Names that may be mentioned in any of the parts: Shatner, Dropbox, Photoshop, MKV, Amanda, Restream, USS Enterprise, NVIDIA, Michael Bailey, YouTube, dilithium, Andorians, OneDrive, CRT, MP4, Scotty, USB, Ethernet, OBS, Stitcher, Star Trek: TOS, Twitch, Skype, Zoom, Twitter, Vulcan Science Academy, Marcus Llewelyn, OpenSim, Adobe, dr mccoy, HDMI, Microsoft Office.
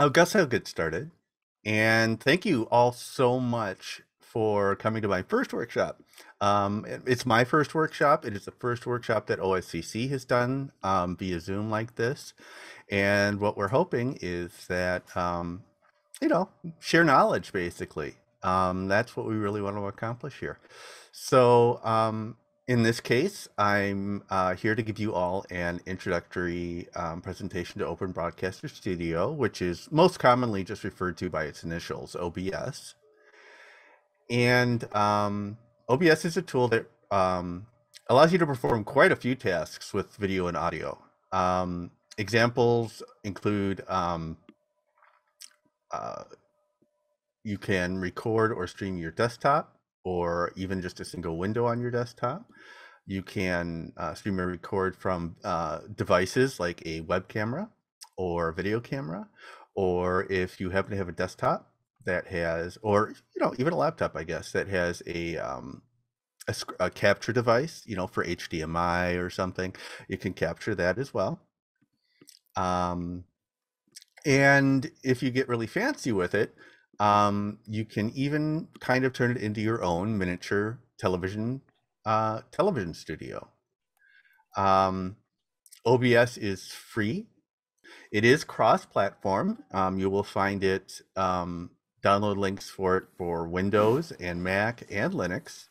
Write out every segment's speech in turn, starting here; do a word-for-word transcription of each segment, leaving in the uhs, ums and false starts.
I guess I'll get started. And thank you all so much for coming to my first workshop. Um, it's my first workshop. It is the first workshop that O S C C has done um, via Zoom like this. And what we're hoping is that, um, you know, share knowledge, basically. Um, that's what we really want to accomplish here. So um, in this case, I'm uh, here to give you all an introductory um, presentation to Open Broadcaster Studio, which is most commonly just referred to by its initials, O B S. And um, O B S is a tool that um, allows you to perform quite a few tasks with video and audio. Um, examples include um, uh, you can record or stream your desktop, or even just a single window on your desktop. You can uh, stream or record from uh, devices like a web camera or video camera, or if you happen to have a desktop that has, or you know, even a laptop, I guess, that has a um, a, a capture device, you know, for H D M I or something, you can capture that as well. Um, and if you get really fancy with it, um, you can even kind of turn it into your own miniature television uh, television studio. Um, O B S is free. It is cross-platform. Um, you will find it. Um, Download links for it for Windows and Mac and Linux.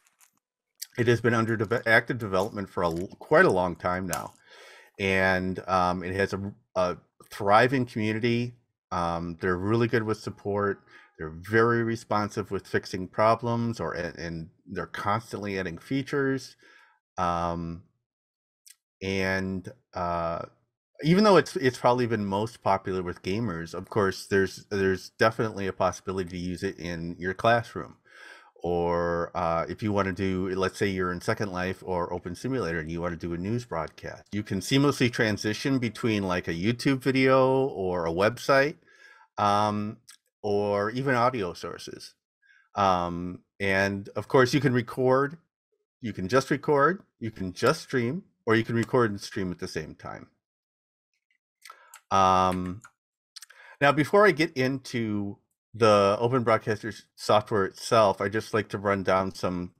It has been under de active development for a, quite a long time now. And um, it has a, a thriving community. Um, they're really good with support. They're very responsive with fixing problems, or and they're constantly adding features. Um, and uh, even though it's it's probably been most popular with gamers, of course, there's there's definitely a possibility to use it in your classroom, or uh, if you want to do, let's say you're in Second Life or Open Simulator and you want to do a news broadcast, you can seamlessly transition between like a YouTube video or a website, um, or even audio sources. Um, and of course, you can record, you can just record, you can just stream, or you can record and stream at the same time. Um, now, before I get into the Open Broadcaster software itself, I just like to run down some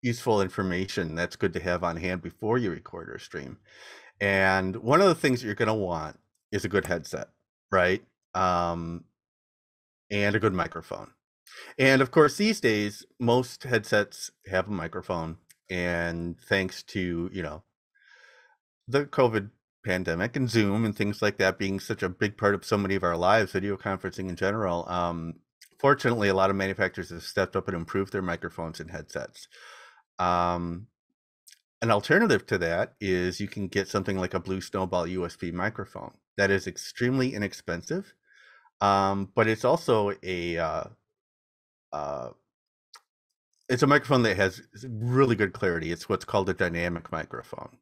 useful information that's good to have on hand before you record or stream. And one of the things that you're going to want is a good headset, right? Um, and a good microphone. And of course, these days, most headsets have a microphone. And thanks to, you know, the COVID pandemic and Zoom and things like that being such a big part of so many of our lives, video conferencing in general, um, fortunately, a lot of manufacturers have stepped up and improved their microphones and headsets. Um, an alternative to that is you can get something like a Blue Snowball U S B microphone. That is extremely inexpensive, um, but it's also a uh, uh, it's a microphone that has really good clarity. It's what's called a dynamic microphone.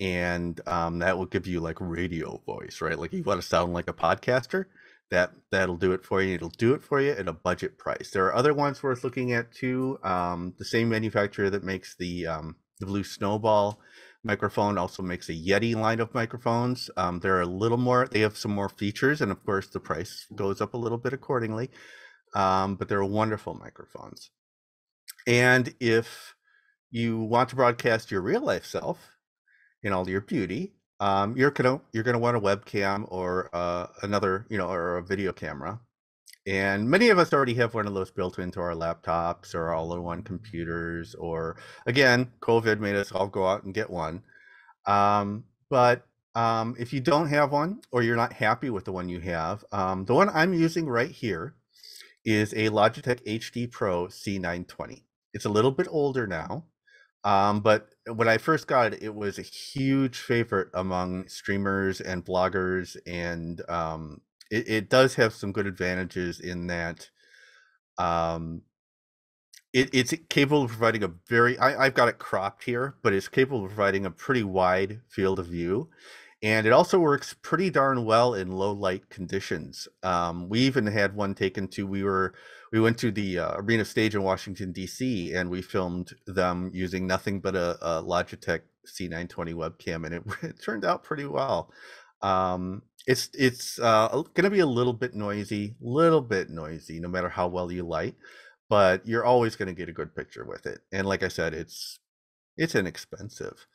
And um, that will give you like radio voice, right? Like you want to sound like a podcaster, that that'll do it for you. It'll do it for you at a budget price. There are other ones worth looking at too. Um, the same manufacturer that makes the um, the Blue Snowball microphone also makes a Yeti line of microphones. Um, they're a little more. They have some more features, and of course the price goes up a little bit accordingly. Um, but they're wonderful microphones. And if you want to broadcast your real life self in all your beauty, um, you're gonna you're gonna want a webcam or uh, another, you know, or a video camera. And many of us already have one of those built into our laptops or all-in-one computers. Or again, COVID made us all go out and get one. Um, but um, if you don't have one, or you're not happy with the one you have, um, the one I'm using right here is a Logitech H D Pro C nine twenty. It's a little bit older now. Um, but when I first got it, it was a huge favorite among streamers and bloggers, and um, it, it does have some good advantages in that um, it, it's capable of providing a very, I, I've got it cropped here, but it's capable of providing a pretty wide field of view. And it also works pretty darn well in low light conditions. Um, we even had one taken to, we were, we went to the uh, arena stage in Washington, D C, and we filmed them using nothing but a, a Logitech C nine twenty webcam, and it, it turned out pretty well. Um, it's it's uh, going to be a little bit noisy, little bit noisy, no matter how well you light, but you're always going to get a good picture with it. And like I said, it's it's inexpensive.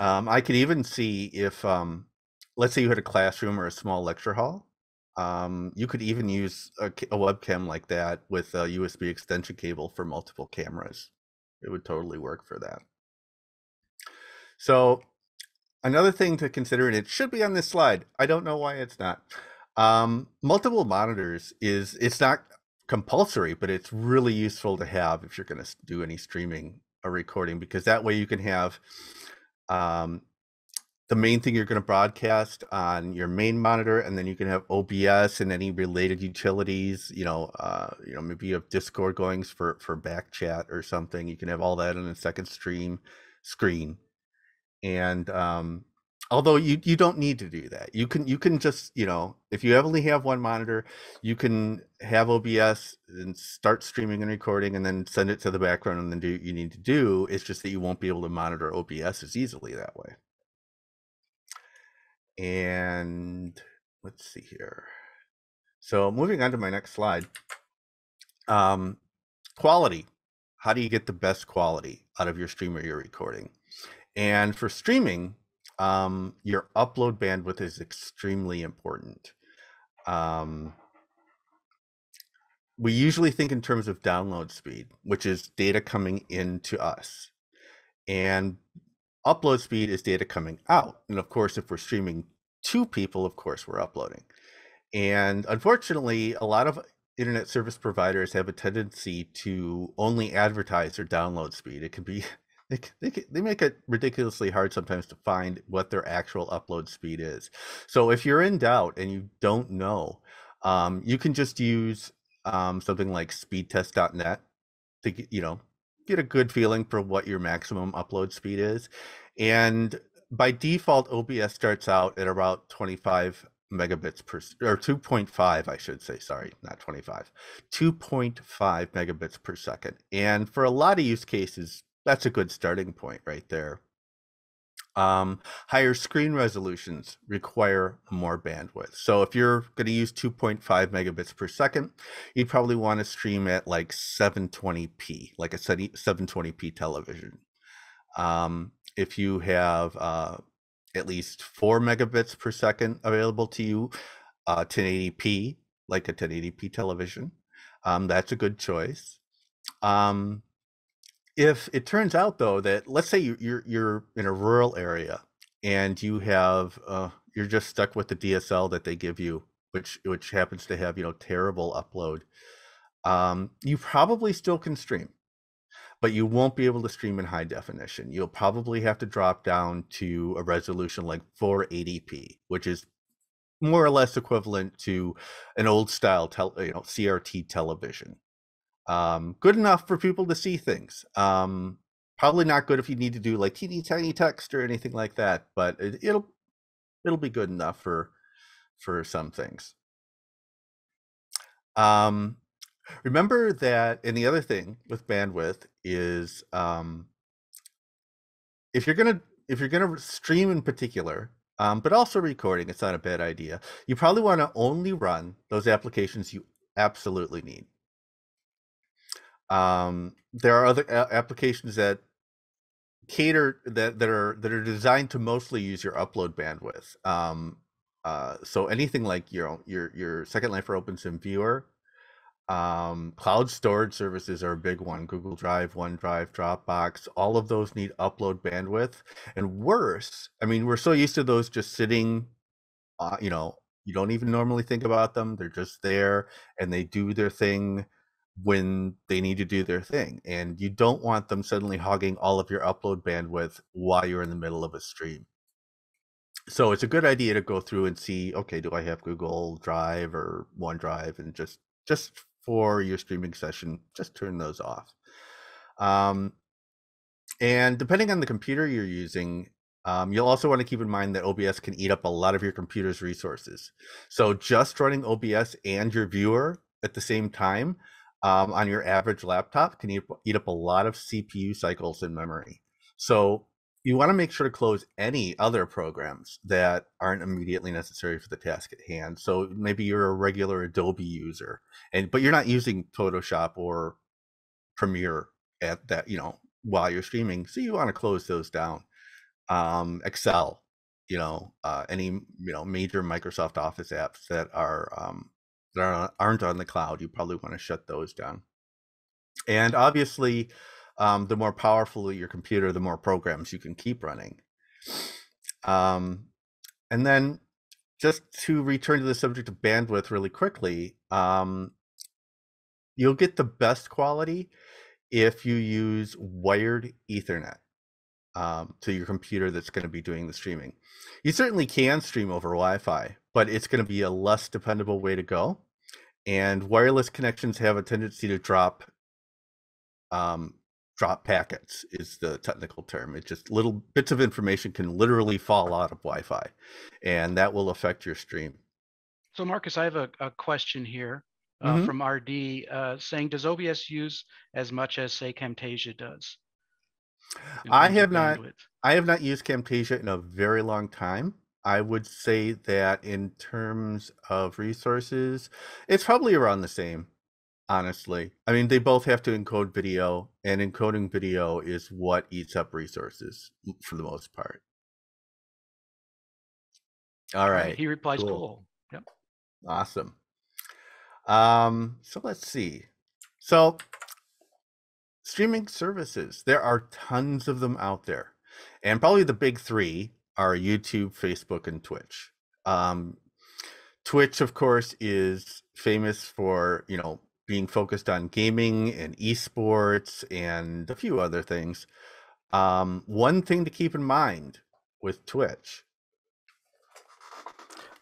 Um, I could even see if, um, let's say you had a classroom or a small lecture hall, um, you could even use a, a webcam like that with a U S B extension cable for multiple cameras. It would totally work for that. So another thing to consider, and it should be on this slide, I don't know why it's not. Um, multiple monitors is, it's not compulsory, but it's really useful to have if you're going to do any streaming or recording, because that way you can have um, the main thing you're going to broadcast on your main monitor, and then you can have O B S and any related utilities, you know, uh, you know, maybe you have Discord goings for, for back chat or something. You can have all that on a second stream screen. And um although you you don't need to do that, you can you can just, you know, if you only have one monitor, you can have O B S and start streaming and recording and then send it to the background and then do what you need to do. It's just that you won't be able to monitor O B S as easily that way. And let's see here, so moving on to my next slide, um quality. How do you get the best quality out of your stream or your recording? And for streaming, um, your upload bandwidth is extremely important. Um, we usually think in terms of download speed, which is data coming into us, and upload speed is data coming out. And of course, if we're streaming to people, of course we're uploading. And unfortunately, a lot of internet service providers have a tendency to only advertise their download speed. It can be They, they, they make it ridiculously hard sometimes to find what their actual upload speed is. So if you're in doubt and you don't know, um, you can just use um, something like speedtest dot net to get, you know, get a good feeling for what your maximum upload speed is. And by default, O B S starts out at about twenty-five megabits per or two point five, I should say, sorry, not twenty-five, two point five megabits per second. And for a lot of use cases, that's a good starting point right there. Um, higher screen resolutions require more bandwidth. So if you're going to use two point five megabits per second, you'd probably want to stream at like seven twenty p, like a seven twenty p television. Um, if you have uh, at least four megabits per second available to you, uh, ten eighty p, like a ten eighty p television, um, that's a good choice. Um, If it turns out, though, that let's say you're you're in a rural area and you have uh, you're just stuck with the D S L that they give you, which which happens to have, you know, terrible upload, um, you probably still can stream, but you won't be able to stream in high definition. You'll probably have to drop down to a resolution like four eighty p, which is more or less equivalent to an old style tel you know C R T television. Um, good enough for people to see things. Um, probably not good if you need to do like teeny tiny text or anything like that, but it, it'll it'll be good enough for for some things. Um, remember that, and the other thing with bandwidth is um, if you're gonna if you're gonna stream in particular, um, but also recording, it's not a bad idea. You probably want to only run those applications you absolutely need. Um, there are other applications that cater that that are that are designed to mostly use your upload bandwidth. Um, uh, so anything like your your your Second Life or OpenSim viewer, um, cloud storage services are a big one. Google Drive, OneDrive, Dropbox, all of those need upload bandwidth. And worse, I mean, we're so used to those just sitting, uh, you know, you don't even normally think about them. They're just there and they do their thing when they need to do their thing, and you don't want them suddenly hogging all of your upload bandwidth while you're in the middle of a stream. So it's a good idea to go through and see, okay, do I have Google Drive or OneDrive, and just just for your streaming session, just turn those off. Um, and depending on the computer you're using, um, you'll also want to keep in mind that O B S can eat up a lot of your computer's resources. So just running O B S and your viewer at the same time Um, on your average laptop can eat up a lot of C P U cycles in memory. So You want to make sure to close any other programs that aren't immediately necessary for the task at hand. So maybe you're a regular Adobe user, and but you're not using Photoshop or Premiere at that, you know, while you're streaming. So you want to close those down. Um, Excel, you know, uh, any, you know, major Microsoft Office apps that are um, that are, aren't on the cloud, you probably want to shut those down. And obviously, Um, the more powerful your computer, the more programs you can keep running. Um, and then just to return to the subject of bandwidth really quickly, um, you'll get the best quality if you use wired Ethernet um, to your computer that's going to be doing the streaming. You certainly can stream over Wi-Fi, but it's going to be a less dependable way to go. And wireless connections have a tendency to drop um, drop packets is the technical term. It's just little bits of information can literally fall out of Wi-Fi, and that will affect your stream. So Marcus, I have a, a question here uh, mm-hmm. from R D uh, saying, does O B S use as much as say Camtasia does? I have not, I have not used Camtasia in a very long time. I would say that in terms of resources, it's probably around the same. Honestly, I mean, they both have to encode video, and encoding video is what eats up resources for the most part. All right. He replies, cool. cool. Yep. Awesome. Um, so let's see. So streaming services, there are tons of them out there. And probably the big three are YouTube, Facebook, and Twitch. Um, Twitch, of course, is famous for, you know, being focused on gaming and esports and a few other things. Um, one thing to keep in mind with Twitch.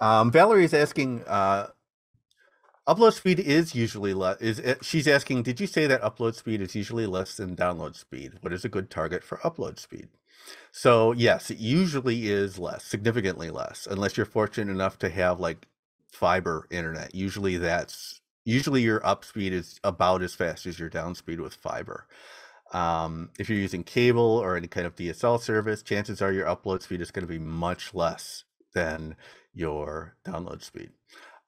Um, Valerie is asking, uh, upload speed is usually less, is it, she's asking, did you say that upload speed is usually less than download speed? What is a good target for upload speed? So yes, it usually is less, significantly less, unless you're fortunate enough to have like fiber internet. Usually that's, Usually your up speed is about as fast as your down speed with fiber. Um, if you're using cable or any kind of D S L service, chances are your upload speed is going to be much less than your download speed.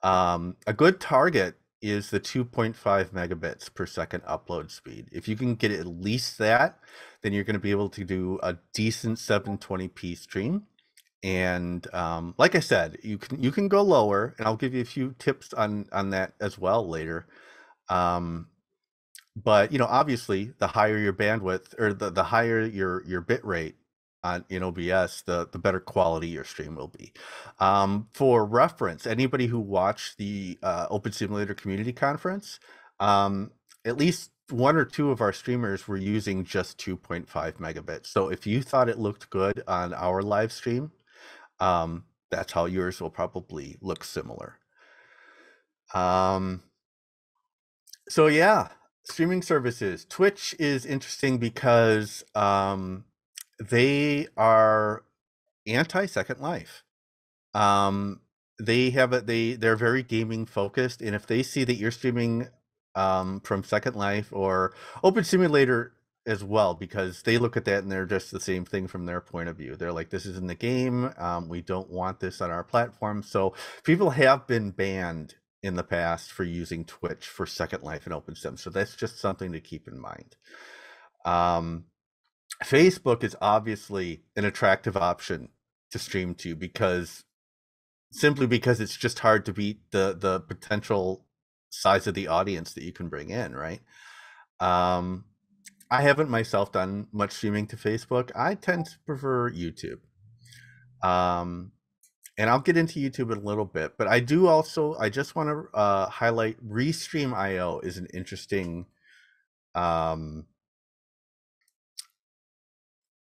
Um, a good target is the two point five megabits per second upload speed. If you can get at least that, then you're going to be able to do a decent seven twenty p stream. And um, like I said, you can you can go lower, and I'll give you a few tips on on that as well later. Um, but you know, obviously, the higher your bandwidth or the the higher your your bit rate on in O B S, the the better quality your stream will be. Um, for reference, anybody who watched the uh, Open Simulator Community Conference, um, at least one or two of our streamers were using just two point five megabits. So if you thought it looked good on our live stream, um that's how yours will probably look similar. Um so yeah, streaming services. Twitch is interesting because um they are anti Second Life. Um they have a they they're very gaming focused, and if they see that you're streaming um from Second Life or Open Simulator as well, because they look at that and they're just the same thing from their point of view. They're like, this isn't the game. Um, we don't want this on our platform. So people have been banned in the past for using Twitch for Second Life and OpenSim. So that's just something to keep in mind. Um, Facebook is obviously an attractive option to stream to because simply because it's just hard to beat the, the potential size of the audience that you can bring in, right? Um, I haven't myself done much streaming to Facebook. I tend to prefer YouTube. Um, and I'll get into YouTube in a little bit, but I do also, I just want to uh, highlight Restream dot i o is an interesting, um,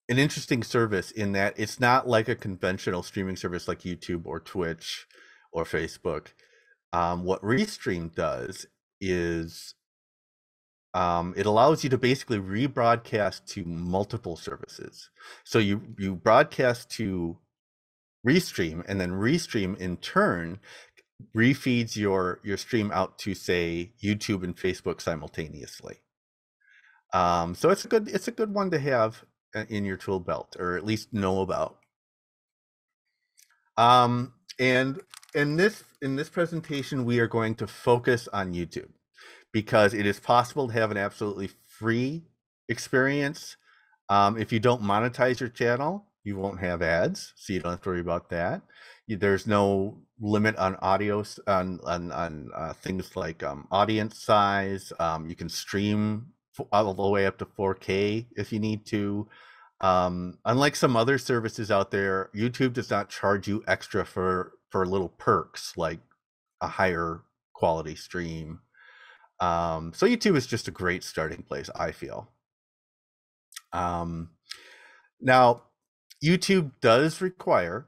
an interesting service in that it's not like a conventional streaming service like YouTube or Twitch or Facebook. Um, what Restream does is Um, it allows you to basically rebroadcast to multiple services. So you, you broadcast to Restream, and then Restream in turn refeeds your, your stream out to, say, YouTube and Facebook simultaneously. Um, so it's a good, it's a good one to have in your tool belt, or at least know about. Um, and in this, in this presentation, we are going to focus on YouTube, because it is possible to have an absolutely free experience. Um, if you don't monetize your channel, you won't have ads, so you don't have to worry about that. There's no limit on audio, on, on, on uh, things like um, audience size. Um, you can stream all the way up to four K if you need to. Um, unlike some other services out there, YouTube does not charge you extra for, for little perks like a higher quality stream. Um, so YouTube is just a great starting place, I feel. Um, now, YouTube does require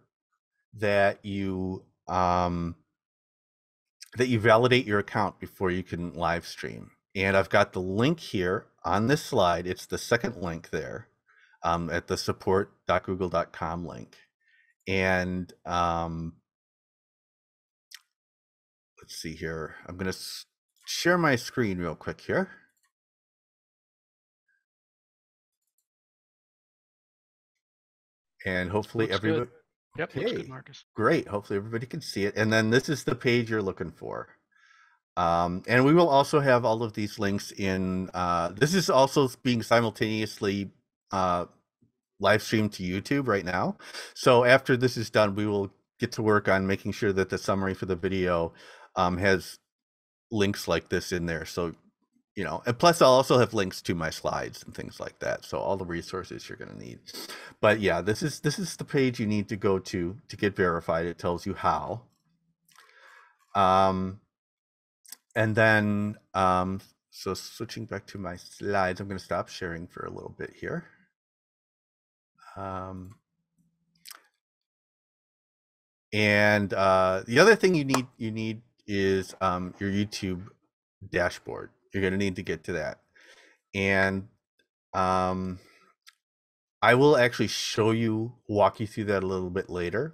that you um, that you validate your account before you can live stream. And I've got the link here on this slide. It's the second link there, um, at the support dot google dot com link. And um, let's see here. I'm going to share my screen real quick here. And hopefully looks everybody. Good. Yep. Hey, good, Marcus. Great. Hopefully everybody can see it. And then this is the page you're looking for. Um, and we will also have all of these links in. Uh, this is also being simultaneously uh, live streamed to YouTube right now. So after this is done, we will get to work on making sure that the summary for the video um, has links like this in there. So, you know, and plus I'll also have links to my slides and things like that. So all the resources you're going to need. But yeah, this is this is the page you need to go to to get verified. It tells you how. Um, and then, um, so switching back to my slides, I'm going to stop sharing for a little bit here. Um, and uh, the other thing you need you need is um, your YouTube dashboard. You're going to need to get to that. And um, I will actually show you, walk you through that a little bit later.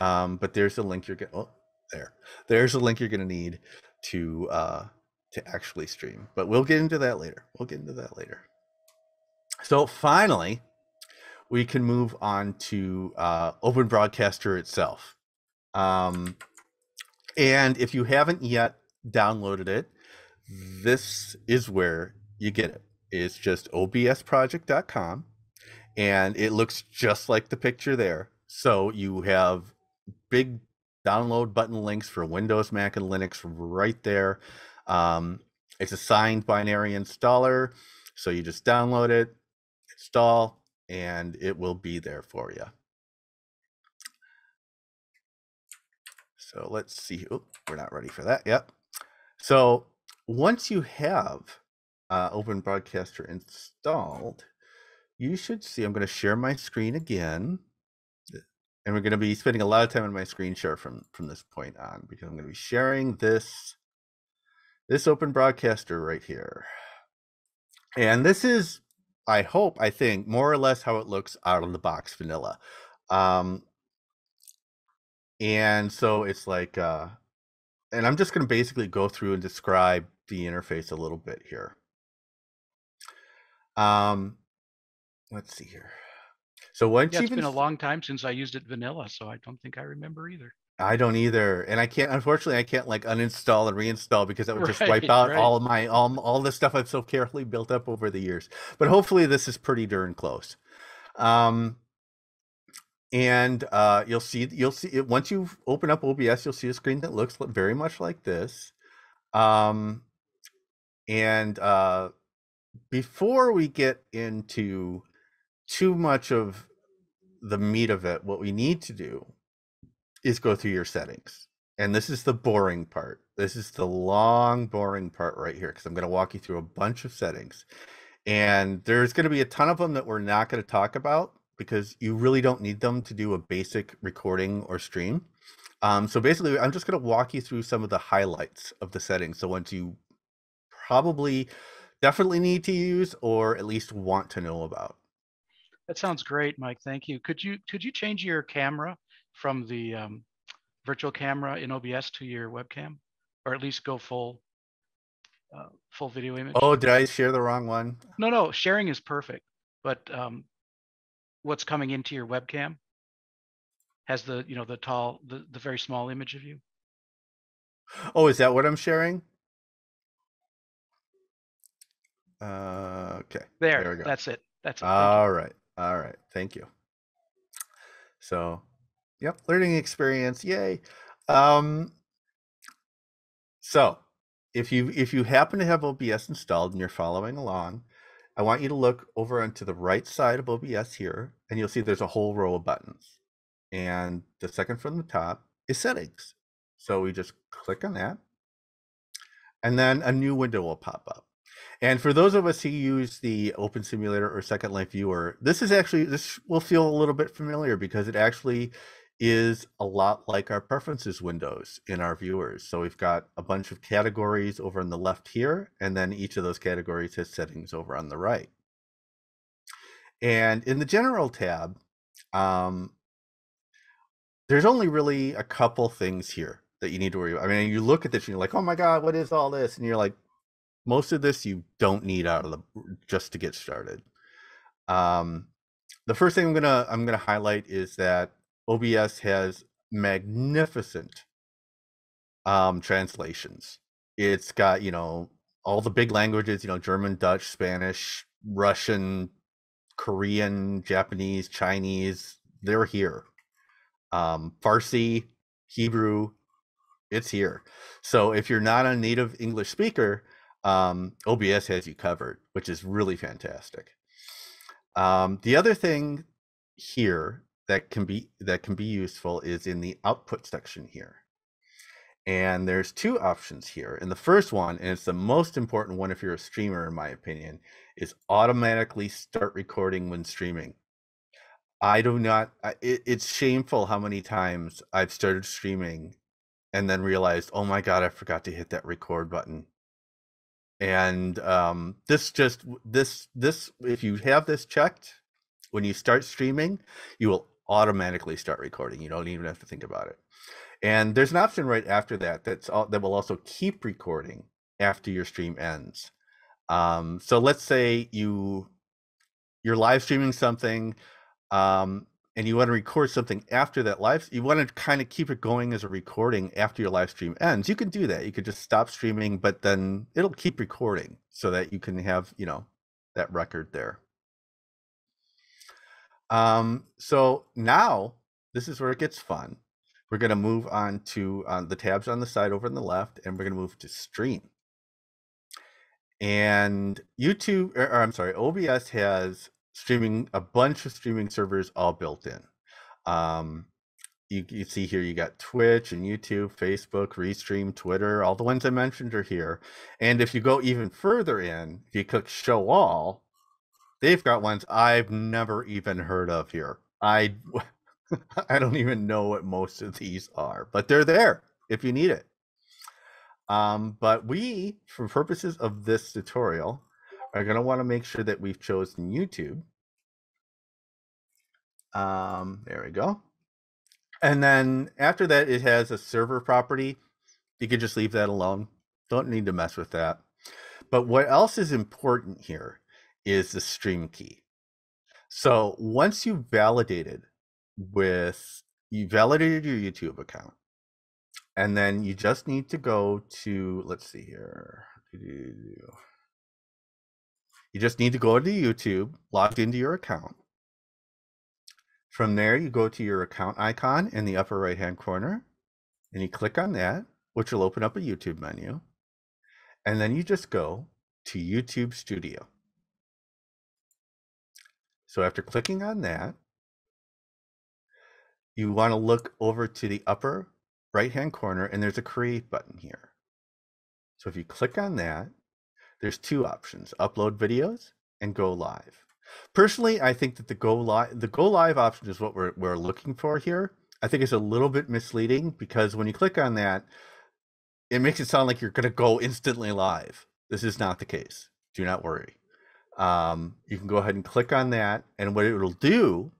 Um, but there's a link you're going to, oh, there. There's a link you're going to need to uh, to actually stream. But we'll get into that later. We'll get into that later. So finally, we can move on to uh, Open Broadcaster itself. Um, and if you haven't yet downloaded it, this is where you get it. It's just O B S project dot com, and it looks just like the picture there. So you have big download button links for Windows, Mac, and Linux right there. Um, it's a signed binary installer, so you just download it, install, and it will be there for you. So let's see. Oh, we're not ready for that yet. So once you have uh, Open Broadcaster installed, you should see, I'm going to share my screen again, and we're going to be spending a lot of time on my screen share from, from this point on, because I'm going to be sharing this, this Open Broadcaster right here. And this is, I hope, I think, more or less how it looks out of the box vanilla. Um, and so it's like, uh, and I'm just going to basically go through and describe the interface a little bit here. Um, let's see here. So once yeah, it's been a long time since I used it vanilla, so I don't think I remember either. I don't either, and I can't. Unfortunately, I can't like uninstall and reinstall, because that would just right, wipe out right. all my all all the stuff I've so carefully built up over the years. But hopefully, this is pretty darn close. Um, And uh, you'll see, you'll see it once you open up O B S, you'll see a screen that looks very much like this. Um, and uh, before we get into too much of the meat of it, what we need to do is go through your settings. And this is the boring part. This is the long, boring part right here, because I'm going to walk you through a bunch of settings. And there's going to be a ton of them that we're not going to talk about, because you really don't need them to do a basic recording or stream. Um, so basically, I'm just going to walk you through some of the highlights of the settings. So ones you probably definitely need to use, or at least want to know about. That sounds great, Mike. Thank you. Could you could you change your camera from the um, virtual camera in O B S to your webcam, or at least go full uh, full video image? Oh, did I share the wrong one? No, no. Sharing is perfect, but um, what's coming into your webcam? Has the, you know, the tall, the, the very small image of you? Oh, is that what I'm sharing? Uh, okay. There, there we go. That's it. That's it. All right. All right. Thank you. So, yep. Learning experience. Yay. Um, so if you, if you happen to have O B S installed and you're following along, I want you to look over onto the right side of O B S here, and you'll see there's a whole row of buttons. And the second from the top is settings. So we just click on that, and then a new window will pop up. And for those of us who use the Open Simulator or Second Life Viewer, this is actually, this will feel a little bit familiar because it actually is a lot like our preferences windows in our viewers. So we've got a bunch of categories over on the left here, and then each of those categories has settings over on the right. And in the general tab, um, there's only really a couple things here that you need to worry about. I mean, you look at this and you're like, oh my God, what is all this? And you're like, most of this you don't need out of the, just to get started. Um, the first thing I'm gonna, I'm gonna highlight is that O B S has magnificent um, translations. It's got, you know, all the big languages, you know, German, Dutch, Spanish, Russian, Korean, Japanese, Chinese, they're here. Um, Farsi, Hebrew, it's here. So if you're not a native English speaker, um, O B S has you covered, which is really fantastic. Um, the other thing here that can be that can be useful is in the output section here, and there's two options here. And the first one, and it's the most important one if you're a streamer in my opinion, is automatically start recording when streaming. I do not it, it's shameful how many times I've started streaming and then realized, oh my God, I forgot to hit that record button. And um this just this this if you have this checked, when you start streaming, you will automatically start recording. You don't even have to think about it. And there's an option right after that that's all, that will also keep recording after your stream ends. Um, so let's say you you're live streaming something, um, and you want to record something after that live. You want to kind of keep it going as a recording after your live stream ends. You can do that. You could just stop streaming, but then it'll keep recording so that you can have, you know, that record there. Um, so now this is where it gets fun. We're going to move on to uh, the tabs on the side over on the left, and we're going to move to stream. And YouTube, or, or I'm sorry, O B S has streaming, a bunch of streaming servers all built in. Um, you, you see here, you got Twitch and YouTube, Facebook, Restream, Twitter, all the ones I mentioned are here. And if you go even further in, if you click show all, they've got ones I've never even heard of here. I, I don't even know what most of these are, but they're there if you need it. Um, but we, for purposes of this tutorial, are going to want to make sure that we've chosen YouTube. Um, there we go. And then after that, it has a server property. You could just leave that alone. Don't need to mess with that. But what else is important here is the stream key. So once you validated with you validated your YouTube account, and then you just need to go to, let's see here, you just need to go to YouTube, logged into your account. From there, you go to your account icon in the upper right hand corner, and you click on that, which will open up a YouTube menu, and then you just go to YouTube Studio. So after clicking on that, you want to look over to the upper right-hand corner, and there's a create button here. So if you click on that, there's two options, upload videos and go live. Personally, I think that the go live, the go live option is what we're, we're looking for here. I think it's a little bit misleading because when you click on that, it makes it sound like you're going to go instantly live. This is not the case. Do not worry. Um, you can go ahead and click on that, and what it'll do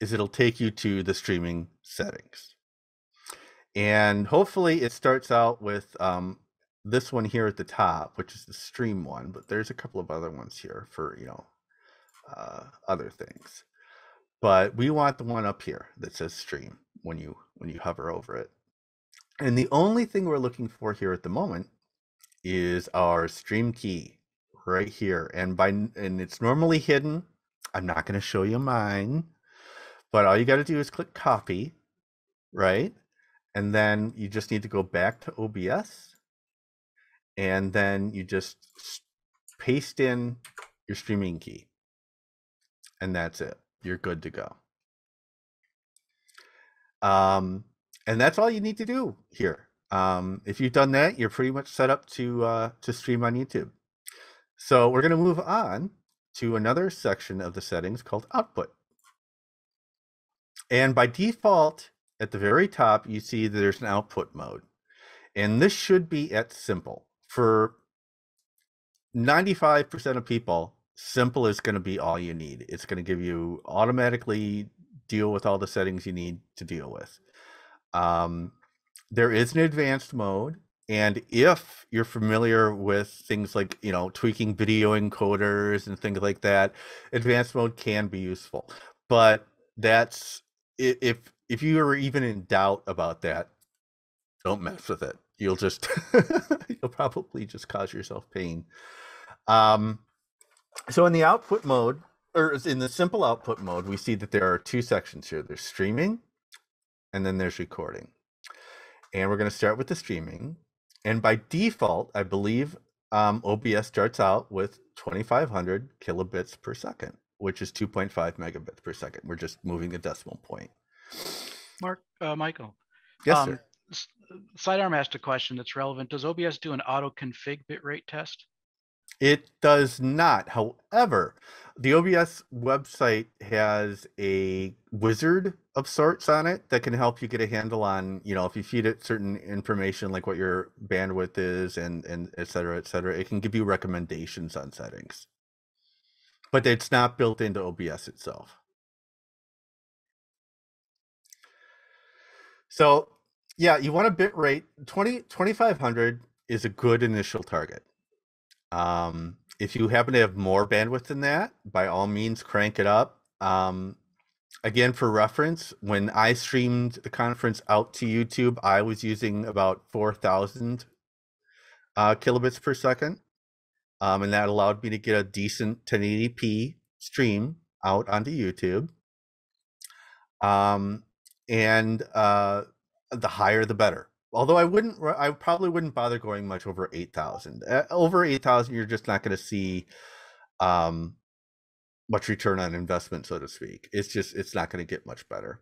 is it'll take you to the streaming settings, and hopefully it starts out with um, this one here at the top, which is the stream one, but there's a couple of other ones here for, you know, uh, other things. but we want the one up here that says stream when you when you hover over it. And the only thing we're looking for here at the moment is our stream key right here. And by and it's normally hidden. I'm not going to show you mine, but all you got to do is click copy, right? And then you just need to go back to O B S, and then you just paste in your streaming key, and that's it. You're good to go. Um, and that's all you need to do here. Um, if you've done that, you're pretty much set up to uh, to stream on YouTube. So we're going to move on to another section of the settings called output. And by default, at the very top, you see that there's an output mode, and this should be at simple. For ninety-five percent of people, simple is going to be all you need. It's going to give you automatically deal with all the settings you need to deal with. Um, there is an advanced mode. And if you're familiar with things like, you know, tweaking video encoders and things like that, advanced mode can be useful. But that's, if if you are even in doubt about that, don't mess with it. You'll just, you'll probably just cause yourself pain. Um, so in the output mode, or in the simple output mode, we see that there are two sections here. There's streaming, and then there's recording. And we're going to start with the streaming. And by default, I believe um, O B S starts out with twenty-five hundred kilobits per second, which is two point five megabits per second. We're just moving the decimal point. Mark, uh, Michael. Yes, um, sir. Sidearm asked a question that's relevant. Does O B S do an auto config bitrate test? It does not. However, the O B S website has a wizard of sorts on it that can help you get a handle on, you know, if you feed it certain information like what your bandwidth is and, and et cetera, et cetera, it can give you recommendations on settings. But it's not built into O B S itself. So, yeah, you want a bit rate. twenty-five hundred is a good initial target. Um, if you happen to have more bandwidth than that, by all means, crank it up. Um, again, for reference, when I streamed the conference out to YouTube, I was using about four thousand uh, kilobits per second. Um, and that allowed me to get a decent ten eighty p stream out onto YouTube. Um, and, uh, the higher, the better. Although I wouldn't, I probably wouldn't bother going much over eight thousand. Over eight thousand, you're just not going to see um, much return on investment, so to speak. It's just, it's not going to get much better.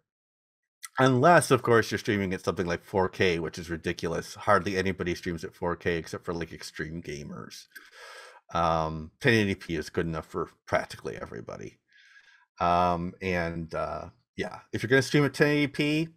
Unless, of course, you're streaming at something like four K, which is ridiculous. Hardly anybody streams at four K except for like extreme gamers. Um, ten eighty p is good enough for practically everybody. Um, and uh, yeah, if you're going to stream at ten eighty p,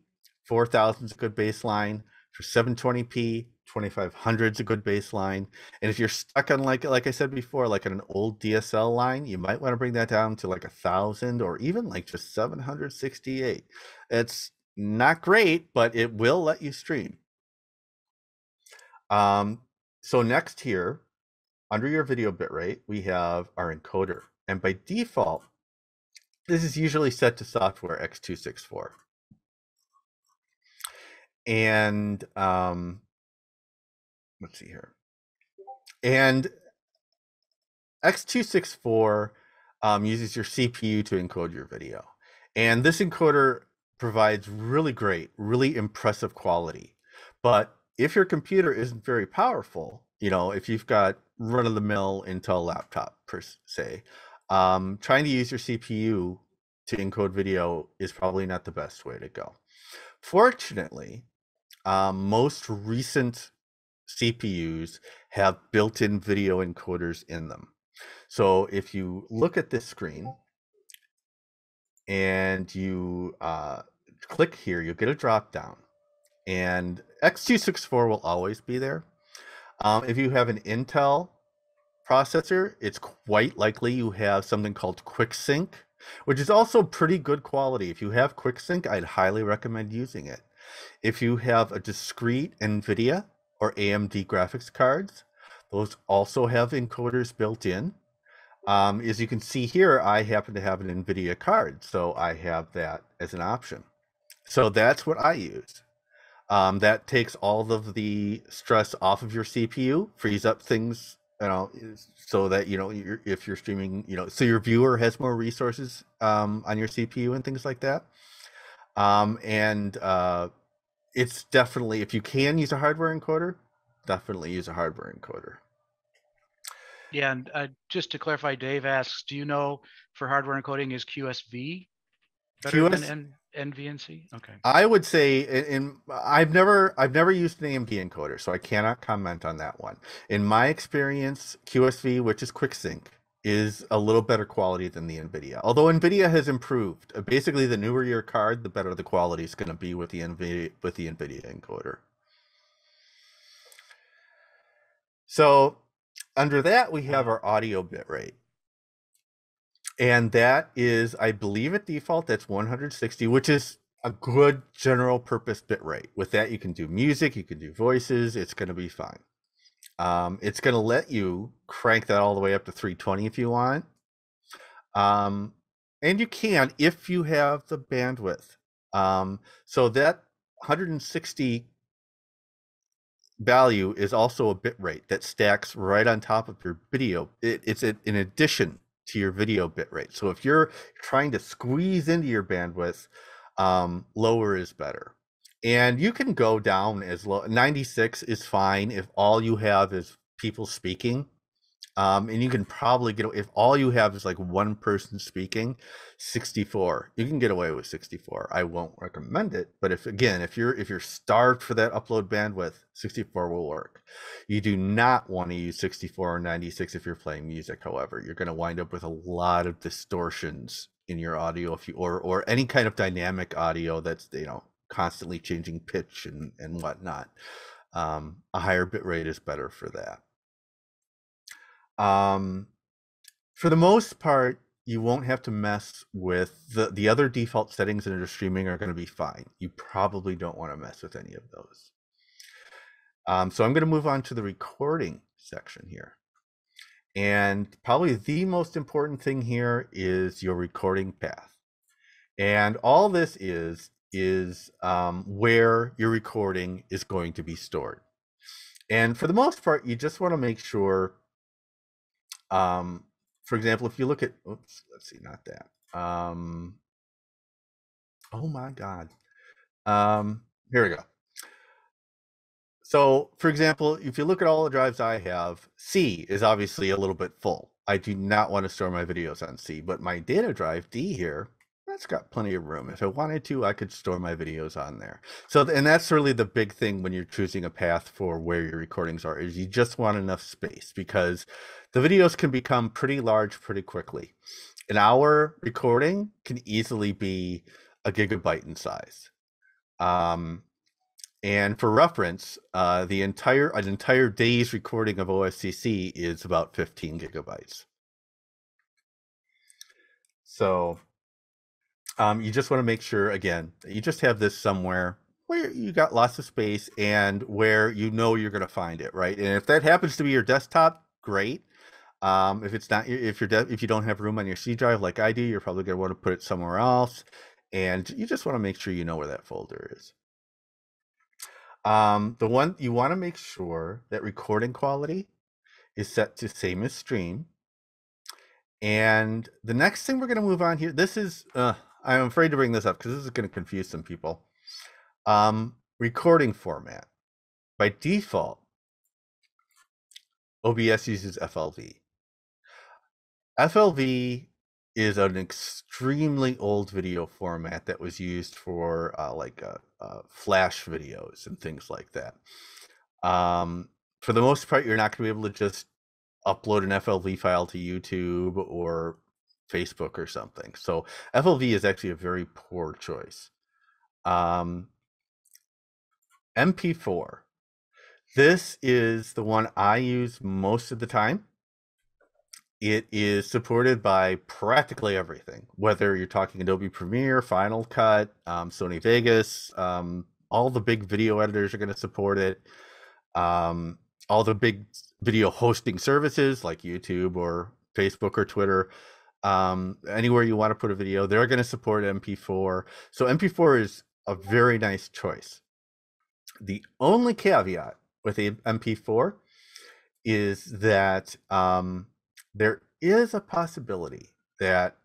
four thousand is a good baseline. For seven twenty p, twenty-five hundred is a good baseline. And if you're stuck on, like like I said before, like on an old D S L line, you might want to bring that down to like a thousand or even like just seven hundred sixty-eight. It's not great, but it will let you stream. Um, so next here, under your video bitrate, we have our encoder. And by default, this is usually set to software X two sixty-four. And um let's see here, and X two sixty-four um uses your C P U to encode your video, and this encoder provides really great, really impressive quality. But if your computer isn't very powerful, you know, if you've got run-of-the-mill Intel laptop per se, um trying to use your C P U to encode video is probably not the best way to go. Fortunately, Um, most recent C P Us have built-in video encoders in them. So if you look at this screen and you uh, click here, you'll get a drop down, and X two sixty-four will always be there. Um, if you have an Intel processor, it's quite likely you have something called QuickSync, which is also pretty good quality. If you have QuickSync, I'd highly recommend using it. If you have a discrete NVIDIA or A M D graphics cards, those also have encoders built in. Um, as you can see here, I happen to have an NVIDIA card, so I have that as an option. So that's what I use. Um, that takes all of the stress off of your C P U, frees up things, you know, so that, you know, you're, if you're streaming, you know, so your viewer has more resources um, on your C P U and things like that. Um, and uh, it's definitely, if you can use a hardware encoder, definitely use a hardware encoder. Yeah, and uh, just to clarify, Dave asks, do you know for hardware encoding is Q S V better Q S than N NVNC? Okay. I would say, in I've never I've never used an A M D encoder, so I cannot comment on that one. In my experience, Q S V, which is QuickSync, is a little better quality than the NVIDIA. Although NVIDIA has improved, basically the newer your card, the better the quality is going to be with the NVIDIA with the NVIDIA encoder. So. Under that, we have our audio bitrate, and that is, I believe at default, that's one hundred sixty, which is a good general purpose bitrate. With that, you can do music, you can do voices, it's going to be fine. Um, it's going to let you crank that all the way up to three twenty if you want. Um, and you can if you have the bandwidth. Um, so that one hundred sixty value is also a bitrate that stacks right on top of your video. It, it's a, in addition to your video bitrate. So if you're trying to squeeze into your bandwidth, um, lower is better. And you can go down as low. ninety-six is fine if all you have is people speaking. Um, and you can probably get, if all you have is like one person speaking, sixty-four, you can get away with sixty-four. I won't recommend it, but if, again, if you're, if you're starved for that upload bandwidth, sixty-four will work. You do not want to use sixty-four or ninety-six if you're playing music. However, you're going to wind up with a lot of distortions in your audio if you, or, or any kind of dynamic audio that's, you know, constantly changing pitch and, and whatnot. Um, a higher bit rate is better for that. Um, for the most part, you won't have to mess with the, the other default settings in your streaming are going to be fine. You probably don't want to mess with any of those. Um, so I'm going to move on to the recording section here. And probably the most important thing here is your recording path. And all this is, is um, where your recording is going to be stored. And for the most part, you just want to make sure Um, for example, if you look at, oops, let's see, not that. Um, oh my God. Um, here we go. So for example, if you look at all the drives I have, C is obviously a little bit full. I do not want to store my videos on C, but my data drive D here, that's got plenty of room. If I wanted to, I could store my videos on there. So, and that's really the big thing when you're choosing a path for where your recordings are, is you just want enough space, because the videos can become pretty large pretty quickly. An hour recording can easily be a gigabyte in size. Um, and for reference, uh, the entire an entire day's recording of O S C C is about fifteen gigabytes. So um, you just want to make sure, again, that you just have this somewhere where you got lots of space and where you know you're going to find it, right? And if that happens to be your desktop, great. Um, if it's not, if you're if you don't have room on your C drive like I do, you're probably going to want to put it somewhere else, and you just want to make sure you know where that folder is. Um, the one you want to make sure that recording quality is set to same as stream. And the next thing we're going to move on here, this is uh, I'm afraid to bring this up because this is going to confuse some people. Um, recording format by default, O B S uses F L V. F L V is an extremely old video format that was used for uh, like uh, uh, flash videos and things like that. Um, for the most part, you're not going to be able to just upload an F L V file to YouTube or Facebook or something. So F L V is actually a very poor choice. Um, M P four. This is the one I use most of the time. It is supported by practically everything, whether you're talking Adobe Premiere, Final Cut, um, Sony Vegas, um, all the big video editors are going to support it. Um, all the big video hosting services like YouTube or Facebook or Twitter, um, anywhere you want to put a video, they're going to support M P four. So M P four is a very nice choice. The only caveat with a M P four is that um, there is a possibility that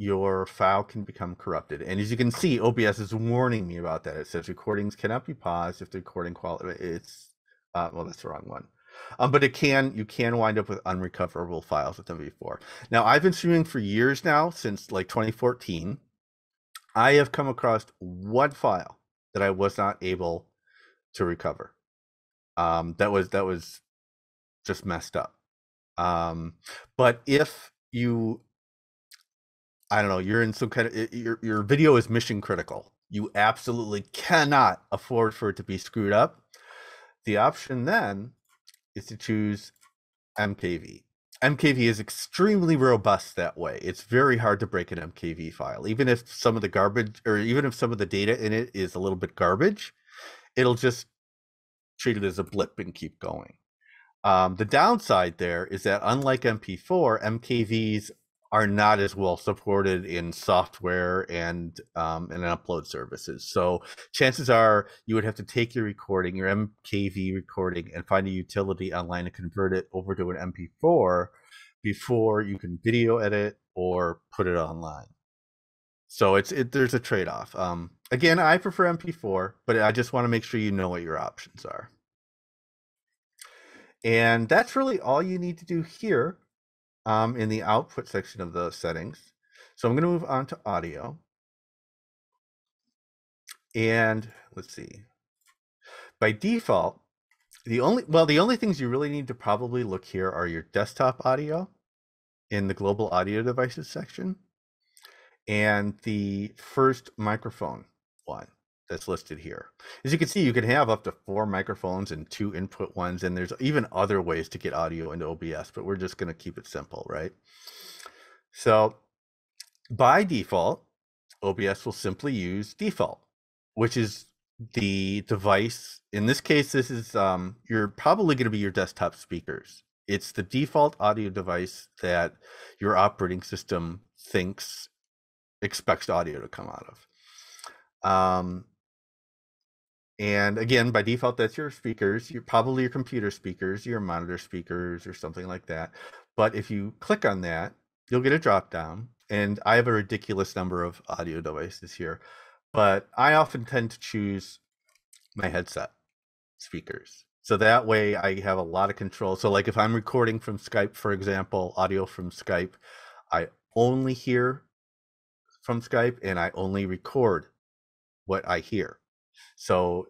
your file can become corrupted. And as you can see, O B S is warning me about that. It says recordings cannot be paused if the recording quality, it's, uh, well, that's the wrong one. Um, but it can, you can wind up with unrecoverable files with M P four. Now, I've been streaming for years now, since like twenty fourteen. I have come across one file that I was not able to recover. Um, that was, that was just messed up. Um, but if you, I don't know, you're in some kind of, your, your video is mission critical. You absolutely cannot afford for it to be screwed up. The option then is to choose M K V. M K V is extremely robust that way. It's very hard to break an M K V file. Even if some of the garbage, or even if some of the data in it is a little bit garbage, it'll just treat it as a blip and keep going. Um, the downside there is that unlike M P four, M K Vs are not as well supported in software and um, and upload services. So chances are you would have to take your recording, your M K V recording, and find a utility online to convert it over to an M P four before you can video edit or put it online. So it's it, there's a trade-off. Um, again, I prefer M P four, but I just want to make sure you know what your options are. And that's really all you need to do here. Um, in the output section of the settings. So I'm going to move on to audio. And let's see. By default, the only, well, the only things you really need to probably look here are your desktop audio in the global audio devices section and the first microphone one that's listed here. As you can see, you can have up to four microphones and two input ones, and there's even other ways to get audio into O B S, but we're just going to keep it simple, right? So by default, O B S will simply use default, which is the device. In this case, this is, um, you're probably going to be your desktop speakers. It's the default audio device that your operating system thinks, expects audio to come out of. Um, And again, by default, that's your speakers, your, probably your computer speakers, your monitor speakers or something like that. But if you click on that, you'll get a drop down. And I have a ridiculous number of audio devices here, but I often tend to choose my headset speakers. So that way I have a lot of control. So like if I'm recording from Skype, for example, audio from Skype, I only hear from Skype and I only record what I hear. So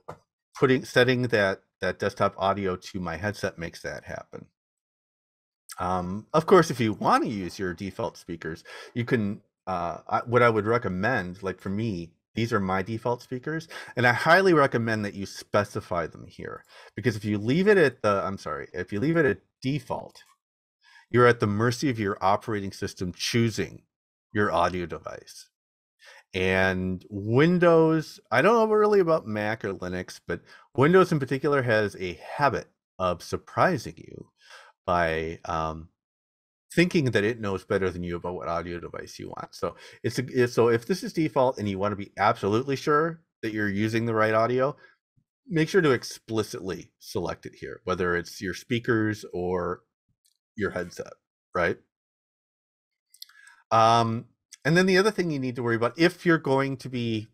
putting setting that that desktop audio to my headset makes that happen. Um, of course, if you want to use your default speakers, you can, uh, I, what I would recommend, like for me, these are my default speakers, and I highly recommend that you specify them here, because if you leave it at the, I'm sorry, if you leave it at default, you're at the mercy of your operating system choosing your audio device. And Windows, I don't know really about Mac or Linux, but Windows in particular has a habit of surprising you by um, thinking that it knows better than you about what audio device you want. So it's a, so if this is default and you want to be absolutely sure that you're using the right audio, make sure to explicitly select it here, whether it's your speakers or your headset, right? Um, And then the other thing you need to worry about if you're going to be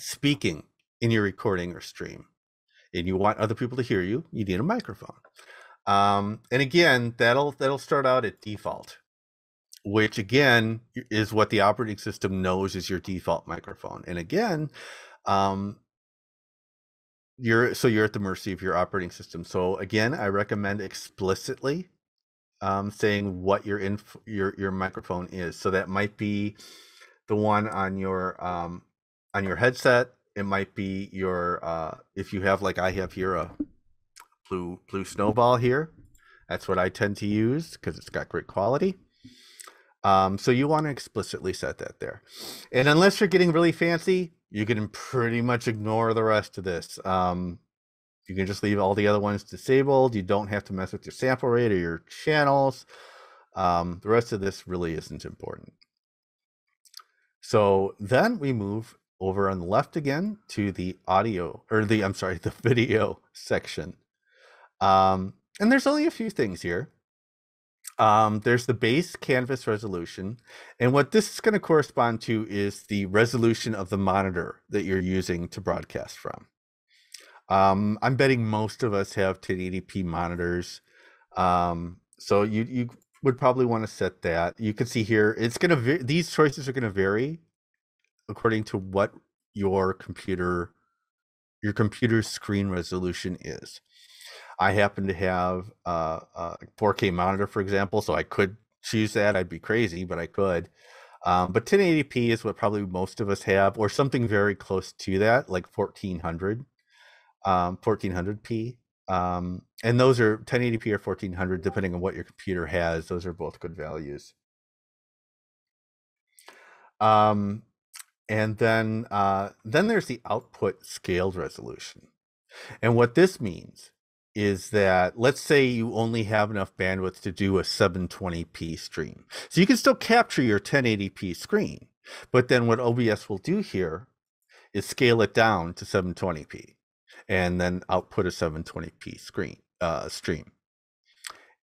speaking in your recording or stream and you want other people to hear you, you need a microphone. Um, and again, that'll, that'll start out at default, which again is what the operating system knows is your default microphone. And again, um, you're, so you're at the mercy of your operating system. So again, I recommend explicitly Um, saying what your inf your your microphone is. So that might be the one on your um, on your headset. It might be your uh, if you have, like I have here, a blue blue Snowball here. That's what I tend to use because it's got great quality. Um, so you want to explicitly set that there. And unless you're getting really fancy, you can pretty much ignore the rest of this. Um, You can just leave all the other ones disabled. You don't have to mess with your sample rate or your channels. Um, the rest of this really isn't important. So then we move over on the left again to the audio, or the, I'm sorry, the video section. Um, and there's only a few things here. Um, there's the base canvas resolution, and what this is going to correspond to is the resolution of the monitor that you're using to broadcast from. Um, I'm betting most of us have ten eighty p monitors. Um, so you, you would probably want to set that. You can see here, it's going to, these choices are going to vary according to what your computer, your computer's screen resolution is. I happen to have a, a four K monitor, for example, so I could choose that. I'd be crazy, but I could. Um, but ten eighty p is what probably most of us have, or something very close to that, like fourteen hundred, um, fourteen hundred p. Um, and those are ten eighty p or fourteen hundred, depending on what your computer has. Those are both good values. Um, and then, uh, then there's the output scaled resolution. And what this means is that, let's say you only have enough bandwidth to do a seven twenty p stream. So you can still capture your ten eighty p screen, but then what O B S will do here is scale it down to seven twenty p and then output a seven twenty p screen uh, stream.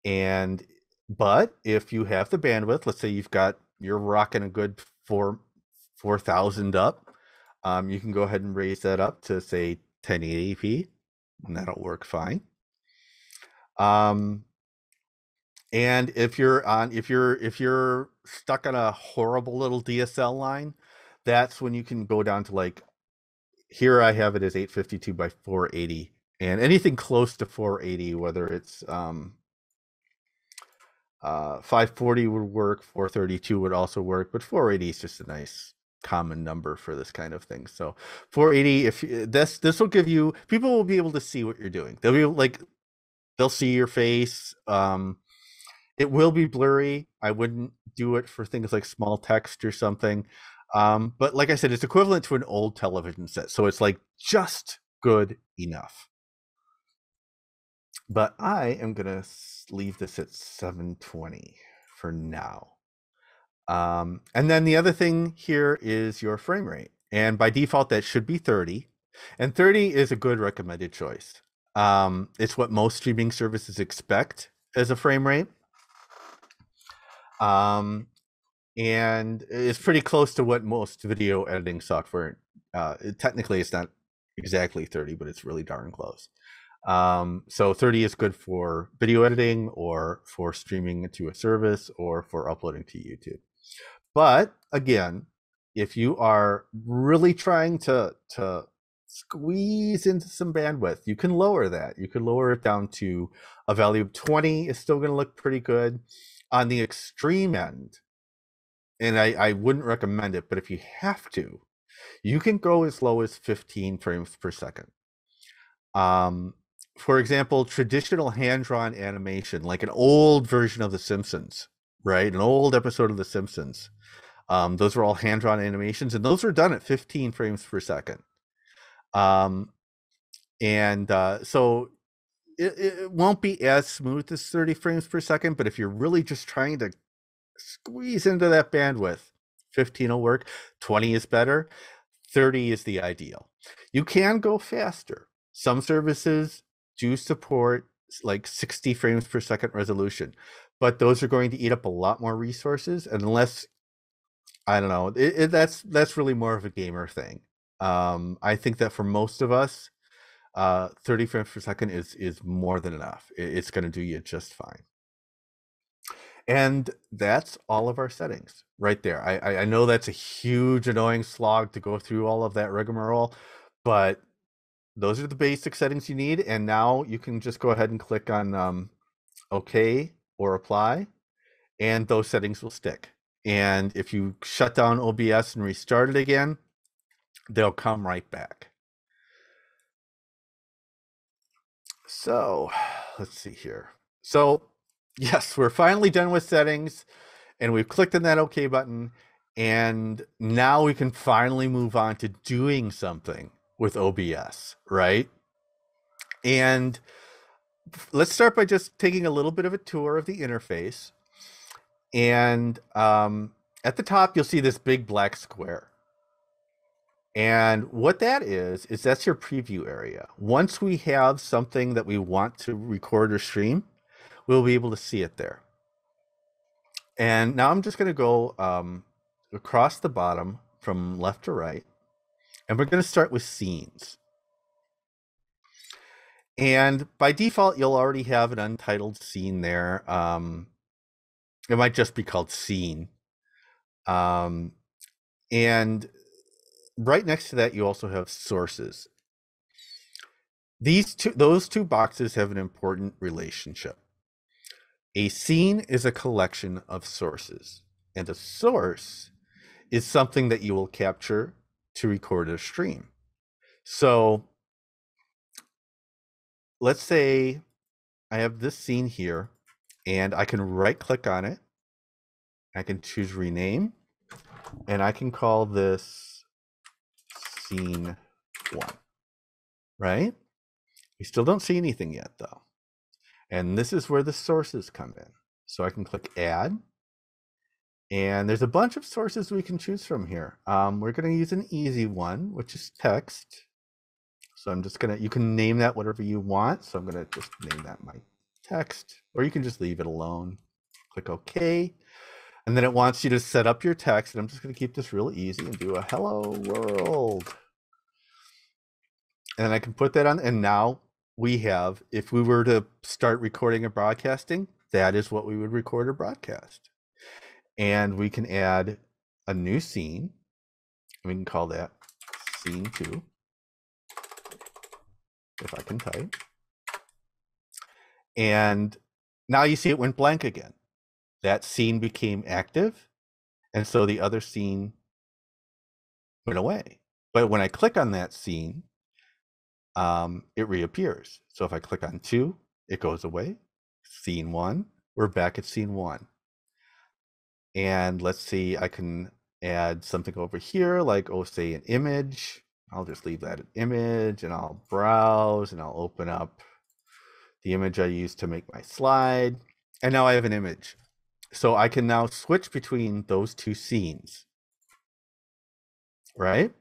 And, but if you have the bandwidth, let's say you've got, you're rocking a good four, 4,000 up, um, you can go ahead and raise that up to say ten eighty p, and that'll work fine. Um, and if you're on, if you're, if you're stuck on a horrible little D S L line, that's when you can go down to, like, here I have it as eight fifty-two by four eighty, and anything close to four eighty, whether it's, um, uh, five forty would work, four thirty-two would also work, but four eighty is just a nice common number for this kind of thing. So four eighty, if this, this will give you, people will be able to see what you're doing. They'll be like, they'll see your face. Um, it will be blurry. I wouldn't do it for things like small text or something. Um, but like I said, it's equivalent to an old television set. So it's like just good enough. But I am going to leave this at seven twenty for now. Um, and then the other thing here is your frame rate. And by default, that should be thirty. And thirty is a good recommended choice. Um, it's what most streaming services expect as a frame rate. Um, and it's pretty close to what most video editing software, uh, technically it's not exactly thirty, but it's really darn close. Um, so thirty is good for video editing or for streaming to a service or for uploading to YouTube. But again, if you are really trying to, to squeeze into some bandwidth, you can lower that. You can lower it down to a value of twenty. It's still going to look pretty good on the extreme end. And I, I wouldn't recommend it, but if you have to, you can go as low as fifteen frames per second. Um, for example, traditional hand-drawn animation, like an old version of The Simpsons, right? An old episode of The Simpsons. Um, those were all hand-drawn animations, and those were done at fifteen frames per second. Um, and uh, so it, it won't be as smooth as thirty frames per second, but if you're really just trying to squeeze into that bandwidth, fifteen will work, twenty is better, thirty is the ideal. You can go faster. Some services do support like sixty frames per second resolution, but those are going to eat up a lot more resources, unless, I don't know, it, it, that's that's really more of a gamer thing. Um, I think that for most of us, uh, thirty frames per second is, is more than enough. It, it's going to do you just fine. And that's all of our settings right there. I, I know that's a huge annoying slog to go through all of that rigmarole, but those are the basic settings you need. And now you can just go ahead and click on um, OK or Apply, and those settings will stick. And if you shut down O B S and restart it again, they'll come right back. So let's see here. So yes, we're finally done with settings, and we've clicked on that OK button. And now we can finally move on to doing something with O B S, right? And let's start by just taking a little bit of a tour of the interface. And um, at the top, you'll see this big black square. And what that is, is that's your preview area. Once we have something that we want to record or stream, we'll be able to see it there. And now I'm just going to go um, across the bottom from left to right. And we're going to start with scenes. And by default, you'll already have an untitled scene there. Um, it might just be called scene. Um, and right next to that, you also have sources. These two, those two boxes have an important relationship. A scene is a collection of sources, and a source is something that you will capture to record or stream. So let's say I have this scene here, and I can right click on it. I can choose rename, and I can call this scene one, right? We still don't see anything yet though. And this is where the sources come in. So I can click add, and there's a bunch of sources we can choose from here. Um, we're gonna use an easy one, which is text. So I'm just gonna, you can name that whatever you want. So I'm gonna just name that my text, or you can just leave it alone. Click OK. And then it wants you to set up your text. And I'm just gonna keep this real easy and do a hello world. And I can put that on. And now we have, if we were to start recording and broadcasting, that is what we would record or broadcast. And we can add a new scene. We can call that scene two. If I can type. And now you see it went blank again. That scene became active. And so the other scene went away. But when I click on that scene, um, it reappears. So if I click on two, it goes away. Scene one, we're back at scene one. And let's see, I can add something over here, like, oh, say an image. I'll just leave that an image, and I'll browse, and I'll open up the image I used to make my slide. And now I have an image. So I can now switch between those two scenes, right?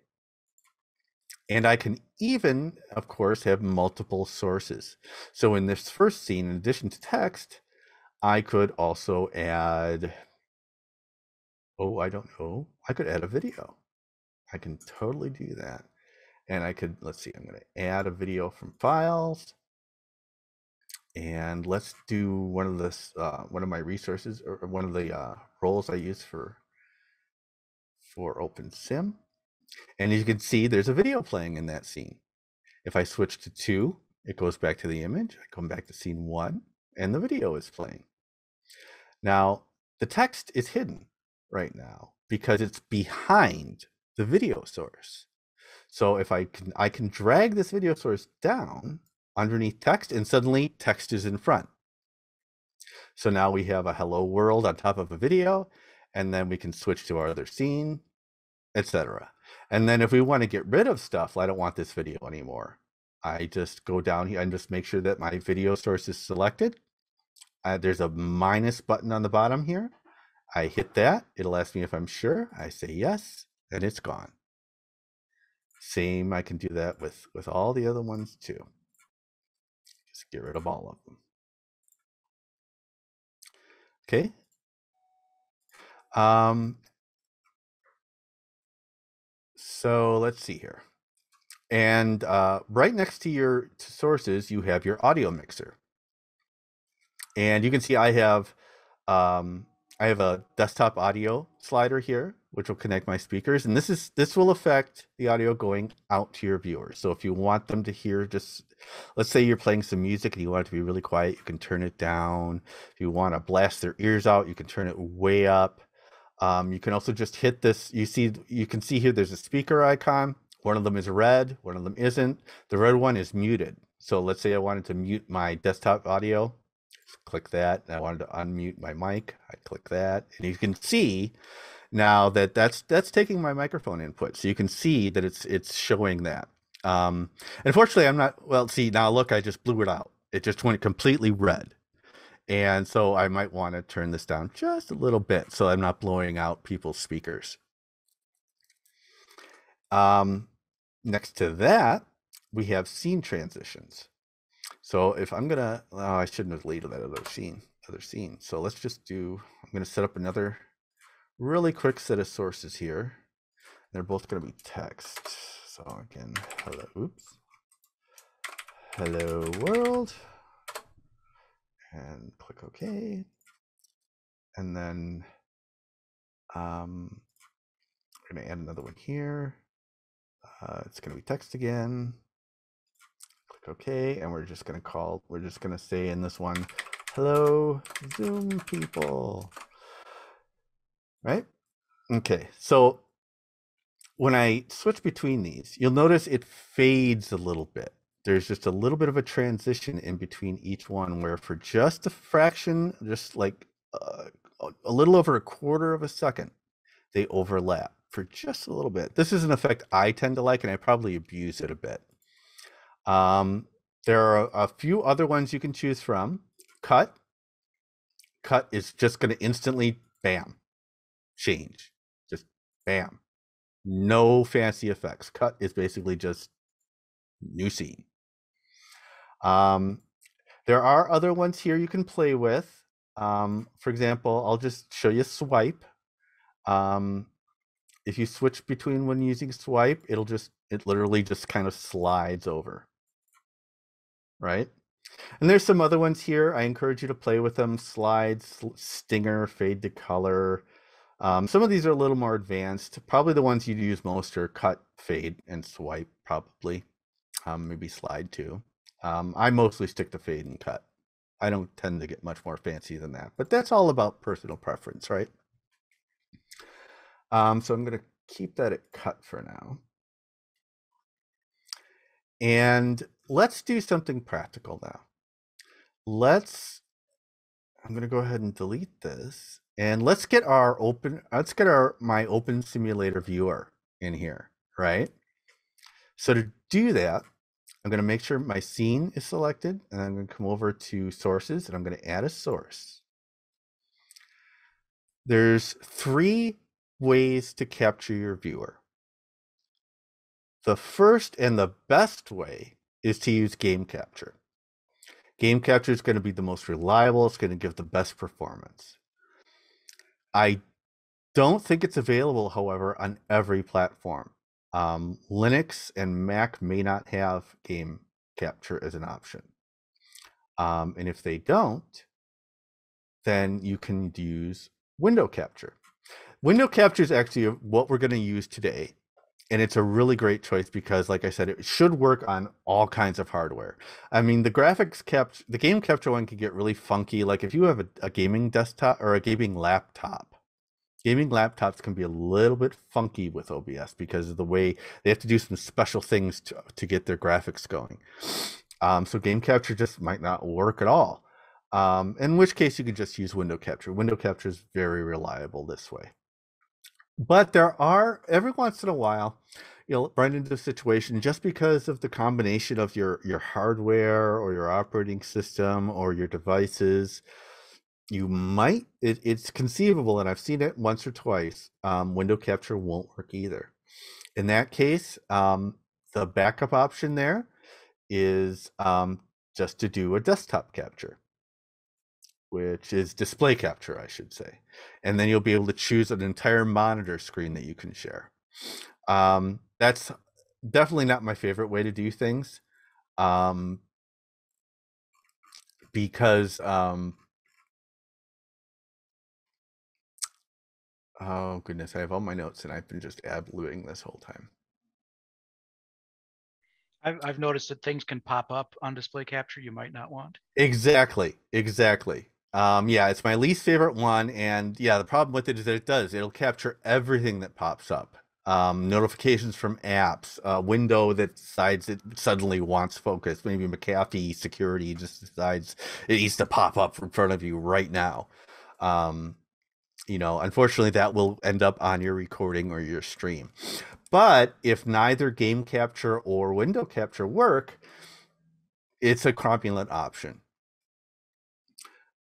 And I can even, of course, have multiple sources. So in this first scene, in addition to text, I could also add, oh, I don't know, I could add a video. I can totally do that. And I could, let's see, I'm going to add a video from files. And let's do one of this, uh, one of my resources, or one of the uh, roles I use for, for Open Sim. And as you can see, there's a video playing in that scene. If I switch to two, it goes back to the image. I come back to scene one, and the video is playing. Now, the text is hidden right now because it's behind the video source. So if I can, I can drag this video source down underneath text, and suddenly text is in front. So now we have a hello world on top of a video, and then we can switch to our other scene, et cetera. And then if we want to get rid of stuff, I don't want this video anymore. I just go down here and just make sure that my video source is selected. Uh, there's a minus button on the bottom here. I hit that. It'll ask me if I'm sure. I say yes, and it's gone. Same, I can do that with, with all the other ones too. Just get rid of all of them. Okay. Um, so let's see here. And uh, right next to your to sources, you have your audio mixer. And you can see I have, um, I have a desktop audio slider here, which will connect my speakers. And this is this will affect the audio going out to your viewers. So if you want them to hear, just let's say you're playing some music and you want it to be really quiet, you can turn it down. If you want to blast their ears out, you can turn it way up. Um, you can also just hit this. You see, you can see here there's a speaker icon. One of them is red, one of them isn't. The red one is muted. So let's say I wanted to mute my desktop audio. Click that. I wanted to unmute my mic. I click that, and you can see now that that's that's taking my microphone input. So you can see that it's it's showing that. Um, unfortunately, I'm not well. See now, look, I just blew it out. It just went completely red, And so I might want to turn this down just a little bit so I'm not blowing out people's speakers. Um, next to that, we have scene transitions. So if I'm going to, oh, I shouldn't have deleted that other scene, other scene. So let's just do, I'm going to set up another really quick set of sources here. They're both going to be text. So again, hello, oops. Hello world. And click OK. And then um, we're going to add another one here. Uh, it's going to be text again. Click OK. And we're just going to call, we're just going to say in this one, hello, Zoom people. Right? OK. So when I switch between these, you'll notice it fades a little bit. There's just a little bit of a transition in between each one where for just a fraction, just like uh, a little over a quarter of a second, they overlap for just a little bit. This is an effect I tend to like, and I probably abuse it a bit. Um, there are a few other ones you can choose from. Cut. Cut is just going to instantly, bam, change. Just bam. No fancy effects. Cut is basically just new scene. Um, there are other ones here you can play with. Um, for example, I'll just show you swipe. Um, if you switch between when using swipe, it'll just, it literally just kind of slides over. Right? And there's some other ones here. I encourage you to play with them. Slide, sl stinger, fade to color. Um, some of these are a little more advanced. Probably the ones you'd use most are cut, fade, and swipe, probably. Um, maybe slide too. Um, I mostly stick to fade and cut. I don't tend to get much more fancy than that, but that's all about personal preference, right? Um, so I'm going to keep that at cut for now. And let's do something practical now. Let's, I'm going to go ahead and delete this and let's get our open, let's get our, my Open Simulator viewer in here, right? So to do that, I'm going to make sure my scene is selected, and I'm going to come over to sources, and I'm going to add a source. There's three ways to capture your viewer. The first and the best way is to use game capture. Game capture is going to be the most reliable. It's going to give the best performance. I don't think it's available, however, on every platform. Um, Linux and Mac may not have game capture as an option. Um, and if they don't, then you can use window capture. Window capture is actually what we're going to use today. And it's a really great choice because, like I said, it should work on all kinds of hardware. I mean, the graphics capture, the game capture one can get really funky. Like if you have a, a gaming desktop or a gaming laptop, gaming laptops can be a little bit funky with O B S because of the way they have to do some special things to, to get their graphics going. Um, so game capture just might not work at all. Um, in which case you could just use window capture. Window capture is very reliable this way. But there are, every once in a while, you'll run into a situation just because of the combination of your, your hardware or your operating system or your devices. You might, it, it's conceivable, and I've seen it once or twice, um, window capture won't work either. In that case, um, the backup option there is um, just to do a desktop capture, which is display capture, I should say. And then you'll be able to choose an entire monitor screen that you can share. Um, that's definitely not my favorite way to do things um, because um, oh goodness, I have all my notes and I've been just ab-looting this whole time. I've, I've noticed that things can pop up on display capture you might not want. Exactly, exactly. Um, yeah, it's my least favorite one. And yeah, the problem with it is that it does. It'll capture everything that pops up. Um, notifications from apps, a window that decides it suddenly wants focus. Maybe McAfee security just decides it needs to pop up in front of you right now. Um, You know, unfortunately, that will end up on your recording or your stream. But if neither game capture or window capture work, it's a crapulent option.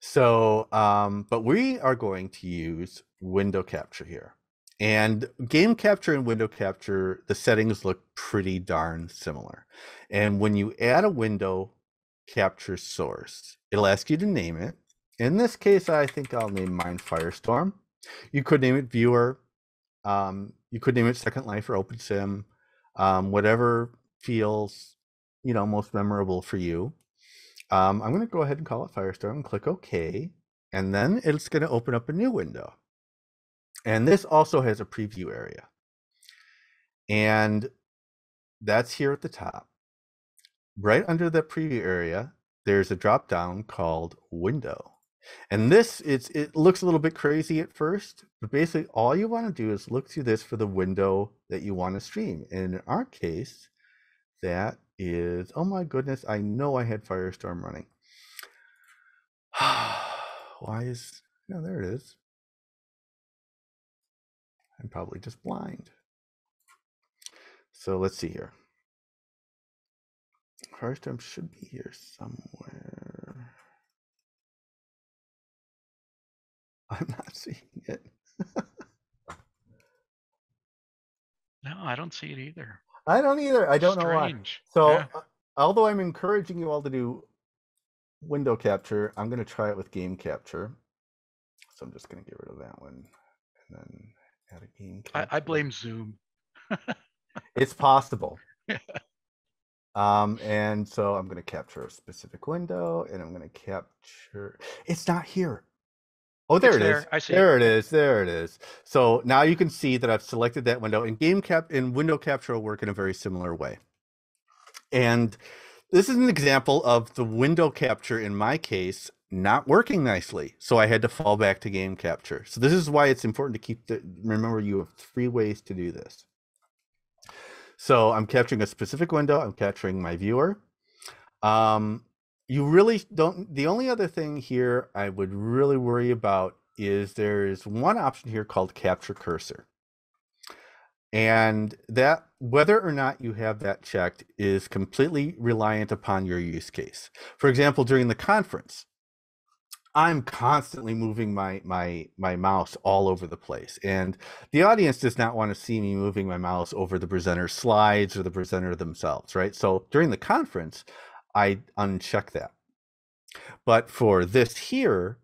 So, um, but we are going to use window capture here. And game capture and window capture, the settings look pretty darn similar. And when you add a window capture source, it'll ask you to name it. In this case, I think I'll name mine Firestorm. You could name it Viewer. Um, you could name it Second Life or Open Sim, um, whatever feels, you know, most memorable for you. Um, I'm going to go ahead and call it Firestorm and click OK. And then it's going to open up a new window. And this also has a preview area. And that's here at the top. Right under the preview area, there's a drop down called Window. And this, it's, it looks a little bit crazy at first, but basically all you want to do is look through this for the window that you want to stream. And in our case, that is, oh my goodness, I know I had Firestorm running. Why is, no, there it is. I'm probably just blind. So let's see here. Firestorm should be here somewhere. I'm not seeing it. No, I don't see it either. I don't either. I don't Strange. know why. So, yeah. uh, although I'm encouraging you all to do window capture, I'm going to try it with game capture. So I'm just going to get rid of that one and then add a game capture. I, I blame Zoom. It's possible. Yeah. Um, and so I'm going to capture a specific window, and I'm going to capture. It's not here. Oh, there it's it there. is. I see there it. it is. There it is. So now you can see that I've selected that window, and game cap and window capture will work in a very similar way. And this is an example of the window capture in my case not working nicely, so I had to fall back to game capture. So this is why it's important to keep the remember you have three ways to do this. So I'm capturing a specific window. I'm capturing my viewer. Um, You really don't, the only other thing here I would really worry about is there's one option here called capture cursor. And that, whether or not you have that checked, is completely reliant upon your use case. For example, during the conference, I'm constantly moving my, my, my mouse all over the place, and the audience does not want to see me moving my mouse over the presenter's slides or the presenter themselves, right? So during the conference, I uncheck that. But for this here,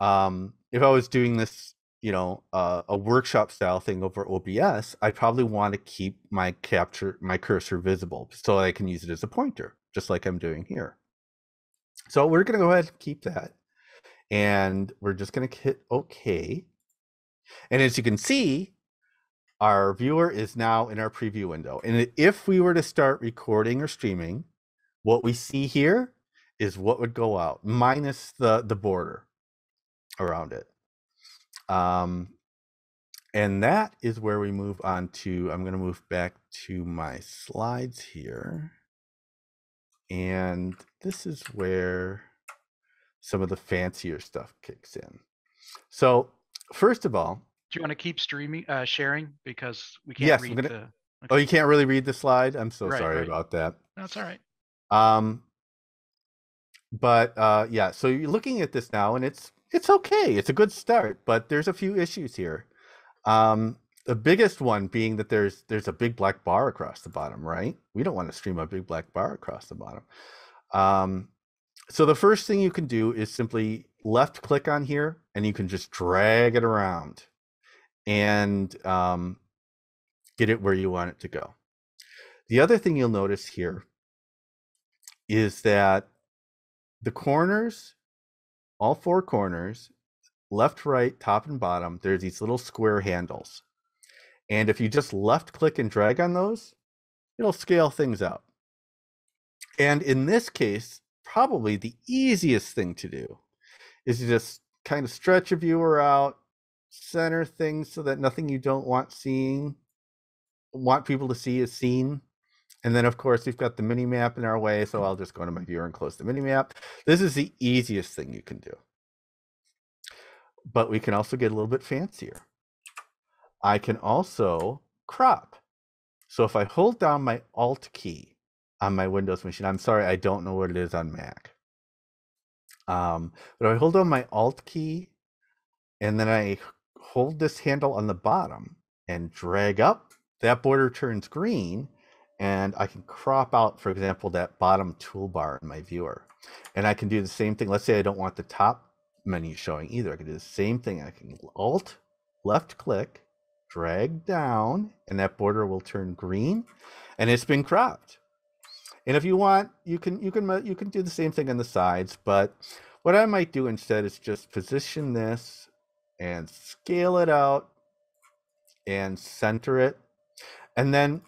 um, if I was doing this, you know, uh, a workshop style thing over O B S, I probably want to keep my capture, my cursor visible so I can use it as a pointer, just like I'm doing here. So we're going to go ahead and keep that. And we're just going to hit OK. And as you can see, our viewer is now in our preview window. And if we were to start recording or streaming, what we see here is what would go out minus the, the border around it. Um, and that is where we move on to, I'm going to move back to my slides here. And this is where some of the fancier stuff kicks in. So first of all, do you want to keep streaming, uh, sharing? Because we can't yes, read gonna, the. Okay. Oh, you can't really read the slide. I'm so right, sorry right. about that. That's all right. Um, but, uh, yeah, so you're looking at this now and it's, it's okay. It's a good start, but there's a few issues here. Um, the biggest one being that there's, there's a big black bar across the bottom, right? We don't want to stream a big black bar across the bottom. Um, so the first thing you can do is simply left click on here and you can just drag it around and, um, get it where you want it to go. The other thing you'll notice here is that the corners, all four corners, left, right, top, and bottom, there's these little square handles. And if you just left click and drag on those, it'll scale things out. And in this case, probably the easiest thing to do is to just kind of stretch a viewer out, center things so that nothing you don't want seeing, want people to see is seen. And then, of course, we've got the mini map in our way, so I'll just go to my viewer and close the mini map. This is the easiest thing you can do. But we can also get a little bit fancier. I can also crop. So if I hold down my Alt key on my Windows machine, I'm sorry, I don't know what it is on Mac. Um, but if I hold on my Alt key and then I hold this handle on the bottom and drag up, that border turns green and I can crop out, for example, that bottom toolbar in my viewer. And I can do the same thing. Let's say I don't want the top menu showing either. I can do the same thing. I can Alt, left click, drag down, and that border will turn green and it's been cropped. And if you want, you can you can you can do the same thing on the sides, but what I might do instead is just position this and scale it out and center it. And then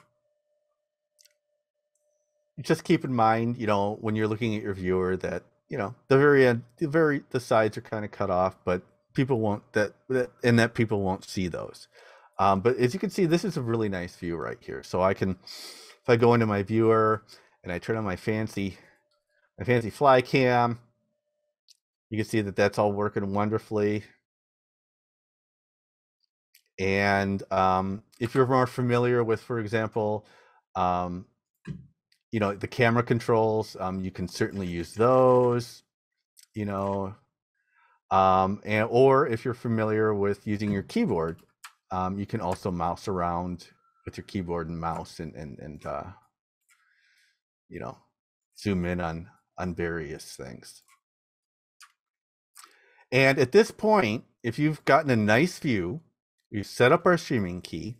just keep in mind, you know, when you're looking at your viewer that, you know, the very end, the very the sides are kind of cut off, but people won't that, that and that people won't see those. Um, but as you can see, this is a really nice view right here. So I can, if I go into my viewer and I turn on my fancy, my fancy fly cam, you can see that that's all working wonderfully. And um, if you're more familiar with, for example, um, you know, the camera controls, um, you can certainly use those, you know, um, and or if you're familiar with using your keyboard, um, you can also mouse around with your keyboard and mouse and, and, and uh, you know, zoom in on, on various things. And at this point, if you've gotten a nice view, we've set up our streaming key.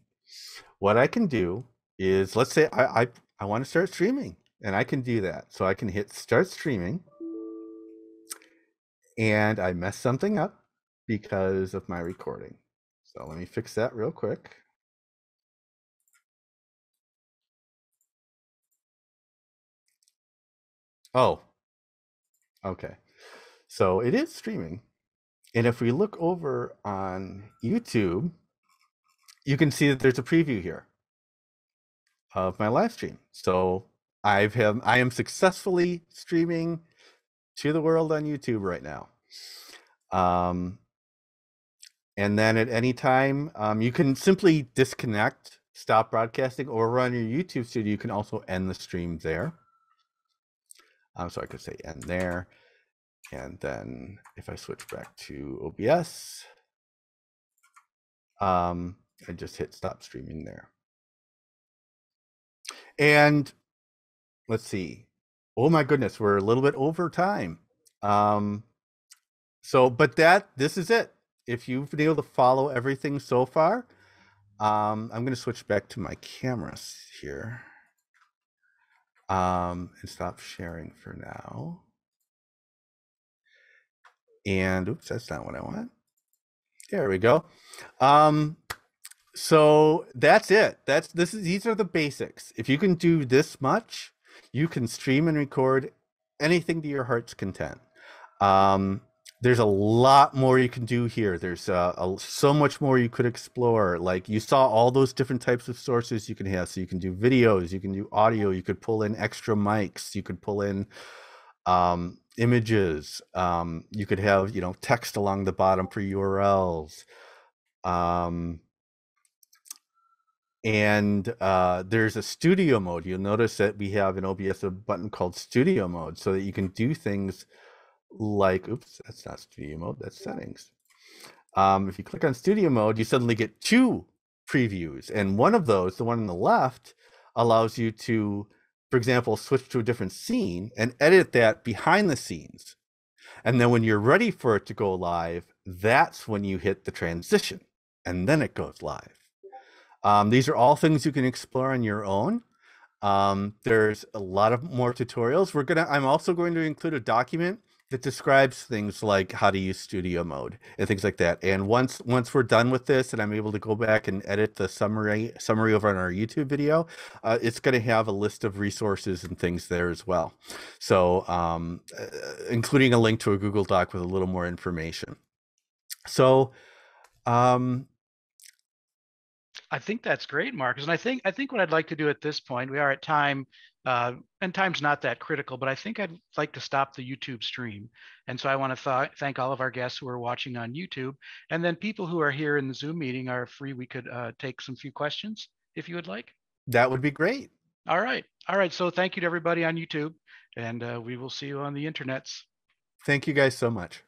What I can do is, let's say I, I I want to start streaming, and I can do that. So I can hit start streaming, and I messed something up because of my recording. So let me fix that real quick. Oh, okay. So it is streaming. And if we look over on YouTube, you can see that there's a preview here of my live stream. So I've have I am successfully streaming to the world on YouTube right now. Um, and then at any time, um, you can simply disconnect, stop broadcasting, or run your YouTube studio. You can also end the stream there. Um, so I could say end there. And then if I switch back to O B S, um, I just hit stop streaming there. And let's see. Oh my goodness, we're a little bit over time. Um, so, but that, this is it. If you've been able to follow everything so far, um, I'm going to switch back to my cameras here um, and stop sharing for now. And oops, that's not what I want. There we go. Um, So that's it. That's this is these are the basics. If you can do this much, you can stream and record anything to your heart's content. Um, there's a lot more you can do here. There's uh, a, so much more you could explore. Like you saw all those different types of sources you can have. So you can do videos, you can do audio, you could pull in extra mics, you could pull in um, images. Um, you could have, you know, text along the bottom for U R Ls. Um, And uh, there's a studio mode. You'll notice that we have in O B S a button called studio mode so that you can do things like, oops, that's not studio mode, that's settings. Um, if you click on studio mode, you suddenly get two previews. And one of those, the one on the left, allows you to, for example, switch to a different scene and edit that behind the scenes. And then when you're ready for it to go live, that's when you hit the transition and then it goes live. Um, these are all things you can explore on your own. Um, there's a lot of more tutorials. We're gonna, I'm also going to include a document that describes things like how to use studio mode and things like that. And once, once we're done with this and I'm able to go back and edit the summary, summary over on our YouTube video, uh, it's gonna have a list of resources and things there as well. So um, including a link to a Google Doc with a little more information. So, um, I think that's great, Marcus. And I think I think what I'd like to do at this point, we are at time, uh, and time's not that critical, but I think I'd like to stop the YouTube stream. And so I want to th thank all of our guests who are watching on YouTube. And then people who are here in the Zoom meeting are free. We could uh, take some few questions if you would like. That would be great. All right. All right. So thank you to everybody on YouTube, and uh, we will see you on the internets. Thank you guys so much.